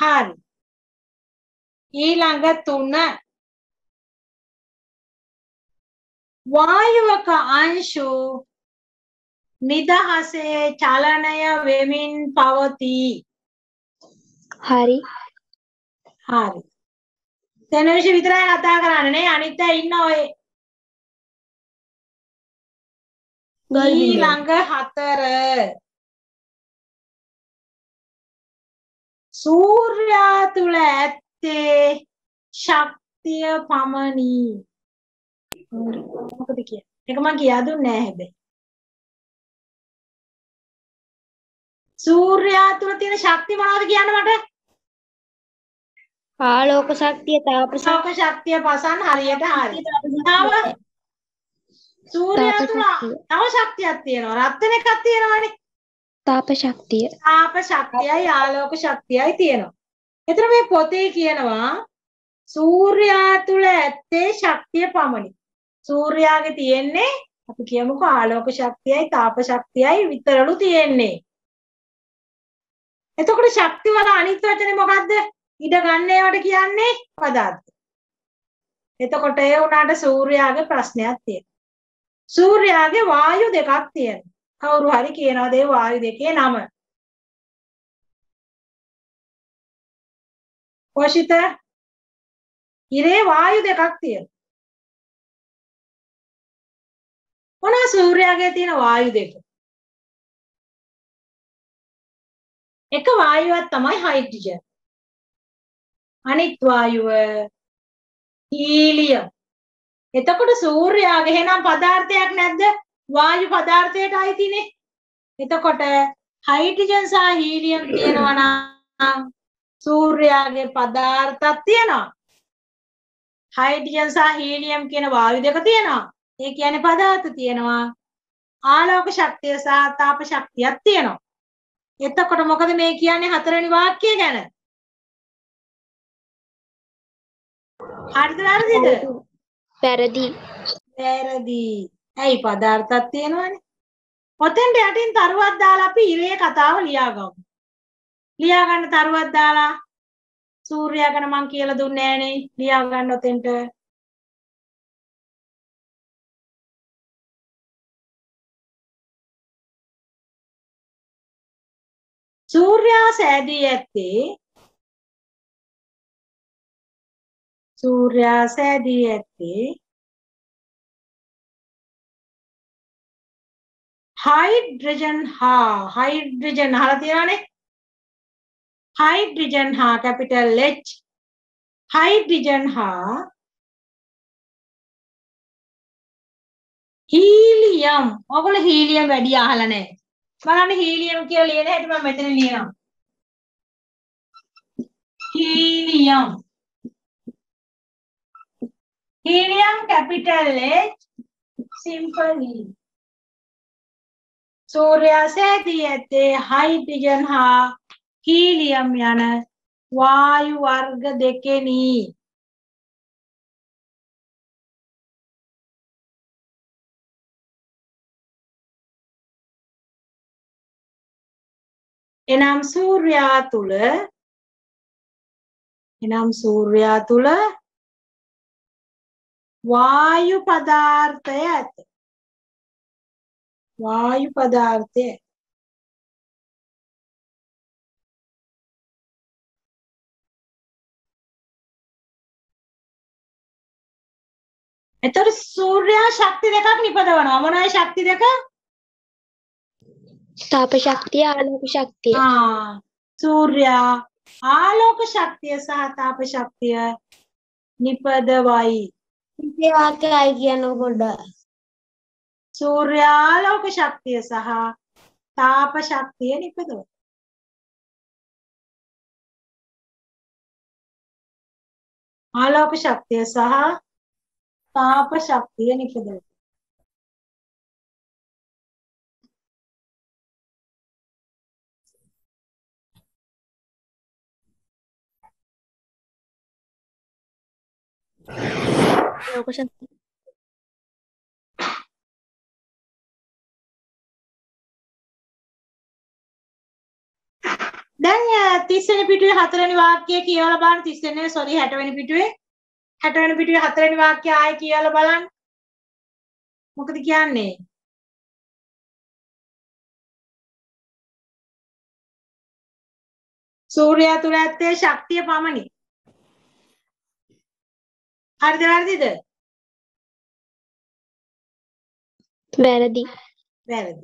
හරි. ඊළඟ තුන. වායුවක අංශු නිදහසේ චලනය වෙමින් පවතී. හරි. හරි. තනවිෂ විතරයි කතා කරන්නේ නේ අනිත් අය ඉන්න ඔය ඊළඟ හතර සූර්යා තුල ඇත්තේ ශක්තිය පමණි මොකද කියන්නේ ඒක මම කියා දුන්නේ නැහැ හැබැයි සූර්යා තුල තියෙන ශක්තිය මොනවද කියන්න මට ආලෝක ශක්තිය තාපසෝක ශක්තිය පසන් හරියට හරි. තව සූර්යා තුල තව ශක්තියක් තියෙනවා. රත් වෙන එකක් තියෙනවානේ. තාප ශක්තිය. තාප ශක්තියයි ආලෝක ශක්තියයි තියෙනවා. එතන මේ පොතේ කියනවා සූර්යා තුල ඇත්තේ ශක්තිය පමණි. සූර්යාගේ තියෙන්නේ අපි කියමුකෝ ආලෝක ශක්තියයි තාප ශක්තියයි විතරලු තියෙන්නේ. එතකොට ශක්තිය වල අනිත් වචනේ මොකද්ද? ඉඩ ගන්න ඒවට කියන්නේ පදාර්ථ. එතකොට ඒ උනාට සූර්යාගේ ප්‍රශ්නයක් තියෙනවා. සූර්යාගේ වායු දෙකක් තියෙනවා. කවුරු හරි කියනවාද ඒ වායු දෙකේ නම? කොෂිත ඉරේ වායු දෙකක් තියෙනවා. මොනවා සූර්යාගේ තියෙන වායු දෙක? එක වායුවක් තමයි හයිඩ්‍රජන්. අනිත් වායුව හීලියම්. එතකොට සූර්යාගේ එහෙනම් පදාර්ථයක් නැද්ද? වායු පදාර්ථයට අයිතිනේ. එතකොට හයිඩ්‍රජන් සහ හීලියම් තියෙනවා නම් සූර්යාගේ පදාර්ථයක් තියෙනවා. හයිඩ්‍රජන් සහ හීලියම් කියන වායු දෙක තියෙනවා. ඒ කියන්නේ පදාර්ථ තියෙනවා. ආලෝක ශක්තිය සහ තාප ශක්තියක් තියෙනවා. එතකොට මොකද මේ කියන්නේ හතරවෙනි වාක්‍යය ගැන? හරිද වැරදිද? වැරදි. වැරදි. ඇයි පදාර්ථයක් තියෙනවනේ. පොතෙන් යටින් තරුවක් දාලා අපි ඉරේ කතාව ලියාගමු. ලියා ගන්න තරුවක් දාලා සූර්යා ගැන මං කියලා දුන්නේ නෑනේ. ලියා ගන්න ඔතෙන්ට. සූර්යා සෑදී ඇත්තේ සූර්යා සෑදී ඇත්තේ හයිඩ්‍රජන් හරලා තියෙනවානේ හයිඩ්‍රජන් හා කැපිටල් H හයිඩ්‍රජන් හා හීලියම් ඔයගොල්ලෝ හීලියම් වැඩි අහලා නැහැ බලන්න හීලියම් කියලා ලියන හැටි මම මෙතන ලියනවා helium Helium capital H simple E. Surya sedi ate hydrogen ha helium yana vayu varga dekeni. එනම් සූර්යා තුල වායු පදාර්ථය එතකොට සූර්යා ශක්ති දෙකක් නිපදවනවා. මොනවායි ශක්ති දෙක? තාප ශක්තිය, ආලෝක ශක්තිය. සූර්යා ආලෝක ශක්තිය සහ තාප ශක්තිය නිපදවයි. ඉතින් වාක්‍යය කියනකොට සූර්යා ආලෝක ශක්තිය සහ තාප ශක්තිය නිපදවයි. ආලෝක ශක්තිය සහ තාප ශක්තිය නිපදවයි. දැන් 30 වෙනි පිටුවේ 4 වෙනි වාක්‍යය කියවලා බලන්න. 30 වෙනි sorry 60 වෙනි පිටුවේ 4 වෙනි වාක්‍යය ආයෙ කියවලා බලන්න. මොකද කියන්නේ? සූර්යා තුල ඇත්තේ ශක්තිය පමණි. හරිද වැරදිද? වැරදි.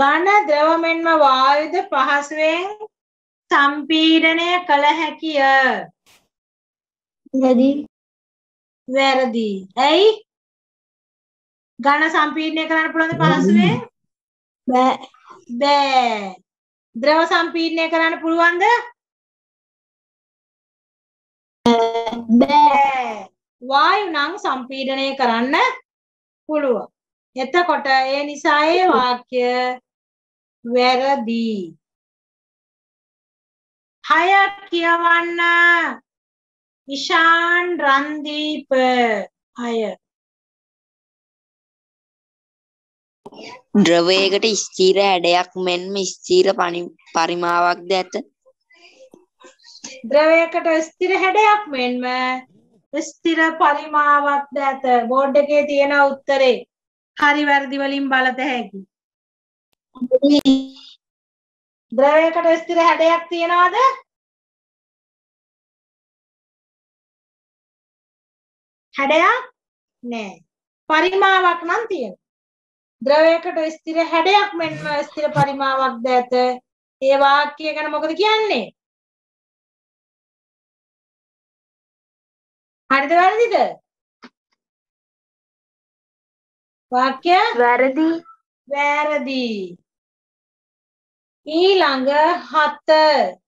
ඝන ද්‍රව මෙන්ම වායුද පහසුවෙන් සම්පීඩනය කළ හැකිය. වැරදි. ඇයි? ඝන සම්පීඩනය කරන්න පුළුවන්ද පහසුවෙන්? බෑ. ද්‍රව සම්පීඩනය කරන්න පුළුවන්ද? බෑ. වායු නම් සම්පීඩනය කරන්න පුළුවන්. එතකොට ඒ නිසා ඒ වාක්‍ය වැරදි. 6 කියවන්න ඉෂාන් රන්දීප. 6 ද්‍රවයකට ස්ථිර හැඩයක් මෙන්ම ස්ථිර පරිමාවක්ද ඇත. ද්‍රවයකට ස්ථිර හැඩයක් මෙන්ම ස්ථිර පරිමාවක්ද ඇත. බෝඩ් එකේ තියෙන උත්තරේ හරි වැරදි වලින් බලත හැකි. ද්‍රවයකට ස්ථිර හැඩයක් තියනවද? හැඩයක් නෑ. පරිමාවක් නම් තියෙනවා. ද්‍රවයකට ස්ථිර හැඩයක් මෙන්ම ස්ථිර පරිමාවක්ද ඇත. ඒ වාක්‍ය ගැන මොකද කියන්නේ? හරිද වැරදිද? වාක්‍ය වැරදි. ඊළඟ 7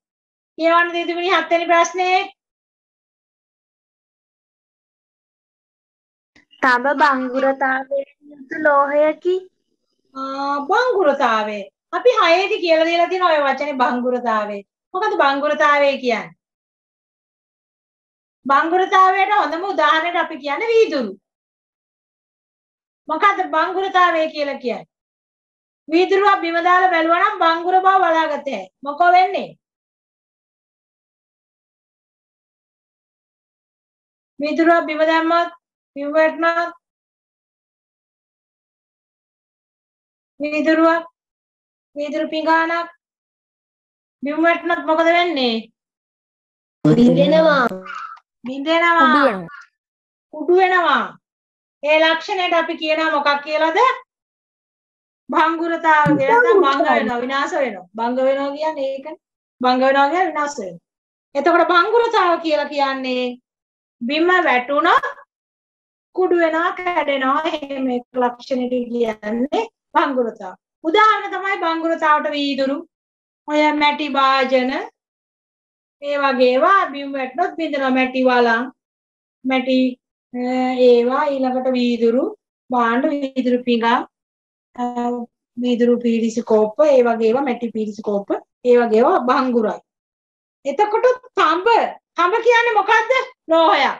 කියවන්න දෙදුමිනි. 7 වෙනි ප්‍රශ්නේ තඹ බංගුරතාවයෙන් යුත් ලෝහයකි. බංගුරතාවේ අපි 6 දී කියලා දීලා තියෙන ඔය වචනේ බංගුරතාවේ. මොකද බංගුරතාවේ කියන්නේ? බංගුරතාවයට හොඳම උදාහරණයක් අපි කියන්නේ වීදුරු. මොකද බංගුරතාවය කියලා කියන්නේ? වීදුරුව බිම දාලා බැලුවා නම් බංගුර බව බලාගත හැකියි. මොකෝ වෙන්නේ? වීදුරුව බිම දැම්මොත් බිම වැටෙනවා. වීදුරු පිඟානක් බිම වැටෙනොත් මොකද වෙන්නේ? බිඳෙනවා. කුඩු වෙනවා. ඒ ලක්ෂණයට අපි කියනවා මොකක් කියලාද? භංගුරතාව කියලා. නැත්නම් භංග වෙනවා, විනාශ වෙනවා. භංග වෙනවා කියන්නේ ඒකනේ. භංග වෙනවා කියන්නේ විනාශ වෙනවා. එතකොට පංගුරසාව කියලා කියන්නේ බිම වැටුණා කුඩු වෙනවා කැඩෙනවා එහෙම එක ලක්ෂණෙට කියන්නේ පංගුරසාව. උදාහරණ තමයි පංගුරසාවට වීදුරු ඔය මැටි භාජන මේ වගේ ඒවා බිම වැටුනොත් බින්දනවා මැටි වලන් මැටි ඒවා ඊළඟට වීදුරු භාණ්ඩ වීදුරු පිඟා වීදුරු පීරිසි කෝප්ප ඒ වගේ ඒවා මැටි පීරිසි කෝප්ප ඒ වගේ ඒවා භංගුරයි. එතකොට තඹ තඹ කියන්නේ මොකද්ද? ලෝහයක්.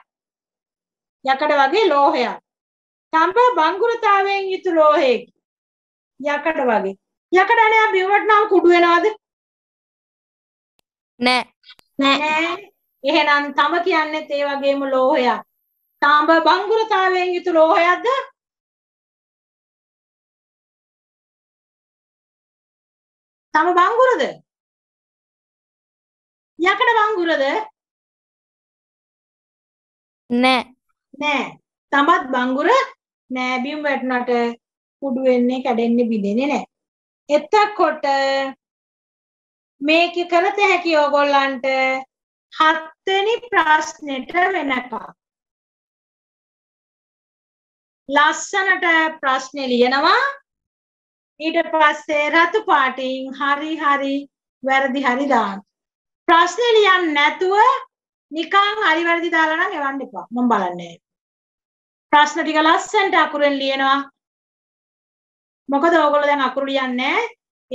යකඩ වගේ ලෝහයක්. තඹ භංගුරතාවයෙන් යුතු ලෝහයක. යකඩ වගේ. යකඩ අනේ බිම වටනම කුඩු වෙනවද? නෑ. නෑ. එහෙනම් තඹ කියන්නේත් ඒ වගේම ලෝහයක්. තඹ භංගුරතාවයෙන් යුතු ලෝහයක්ද? තඹ භංගුරද? යකඩ භංගුරද? නෑ. නෑ. තඹත් භංගුර නෑ බිම් වැටුණාට කුඩු වෙන්නේ කැඩෙන්නේ බිඳෙන්නේ නෑ. එතකොට මේක කරත හැකි ඕගොල්ලන්ට 7 වෙනි ප්‍රශ්නෙට වෙනකම්. ලස්සනට ප්‍රශ්නේ ලියනවා. ඊට පස්සේ රතු පාටින් හරි වැරදි හරි දාන්න. ප්‍රශ්නේ ලියන්න නැතුව නිකන් හරි වැරදි දාලා නම් එවන්න එපා. මම බලන්නේ. ප්‍රශ්න ටික ලස්සනට අකුරෙන් ලියනවා. මොකද ඕගොල්ලෝ දැන් අකුරු ලියන්නේ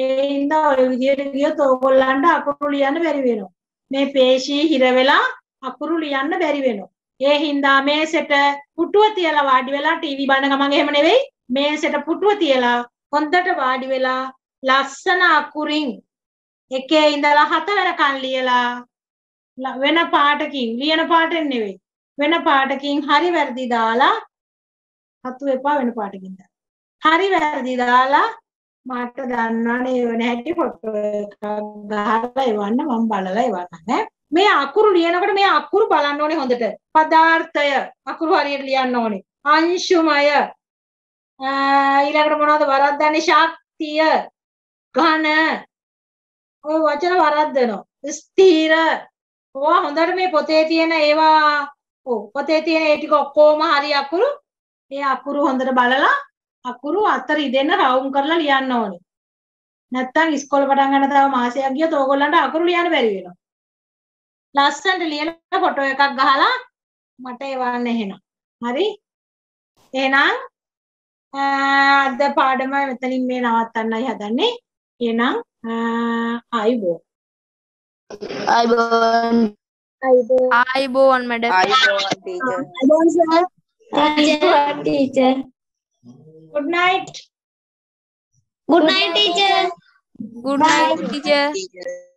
ඒ හින්දා ඔය විදියට ගියොත් ඕගොල්ලන්ට අකුරු ලියන්න බැරි වෙනවා. මේ පේශී හිර වෙලා අකුරු ලියන්න බැරි වෙනවා. ඒ හින්දා මේසෙට පුටුව තියලා වාඩි වෙලා ටීවී බලන ගමන් එහෙම නෙවෙයි. මේසෙට පුටුව තියලා හොඳට වාඩි වෙලා ලස්සන අකුරින් එකේ ඉඳලා හත වෙනකන් ලියලා වෙන පාටකින් ලියන පාටෙන් නෙවෙයි වෙන පාටකින් හරි වැරදි දාලා හතු එපා වෙන පාටකින් දාලා හරි වැරදි දාලා මට දන්නවනේ වෙන හැටි ෆොටෝ එකක් ගහලා එවන්න මම බලලා එවන්න. මේ අකුරු ලියනකොට මේ අකුරු බලන්න ඕනේ හොඳට. පදාර්ථය අකුරු හරියට ලියන්න ඕනේ. අංශුමය ඊළඟට මොනවද වරද්දන්නේ? ශක්තිය ඝන ඔය වචන වරද්දනවා. ස්ථිර ඔවා හොඳට මේ පොතේ තියෙන ඒවා පොතේ තියෙන ඒ ටික ඔක්කොම හරි අකුරු ඒ අකුරු හොඳට බලලා අකුරු අතර ඉදෙන්න රවුම් කරලා ලියන්න ඕනේ. නැත්තම් ඉස්කෝල පටන් ගන්න තව මාසයක් ගියොත් ඕගොල්ලන්ට අකුරු ලියන්න බැරි වෙනවා. ලස්සනට ලියලා ෆොටෝ එකක් ගහලා මට එවන්න එහෙනම්. හරි? එහෙනම් අද පාඩම මෙතනින් මේ නවත්තන්නයි හදන්නේ. එහෙනම් ආයිබෝ ආයිබෝන් ආයිබෝන් මැඩම් ආයිබෝන් ටීචර් ආයිබෝන් සර් ආයිබෝන් teacher good night teacher good night teacher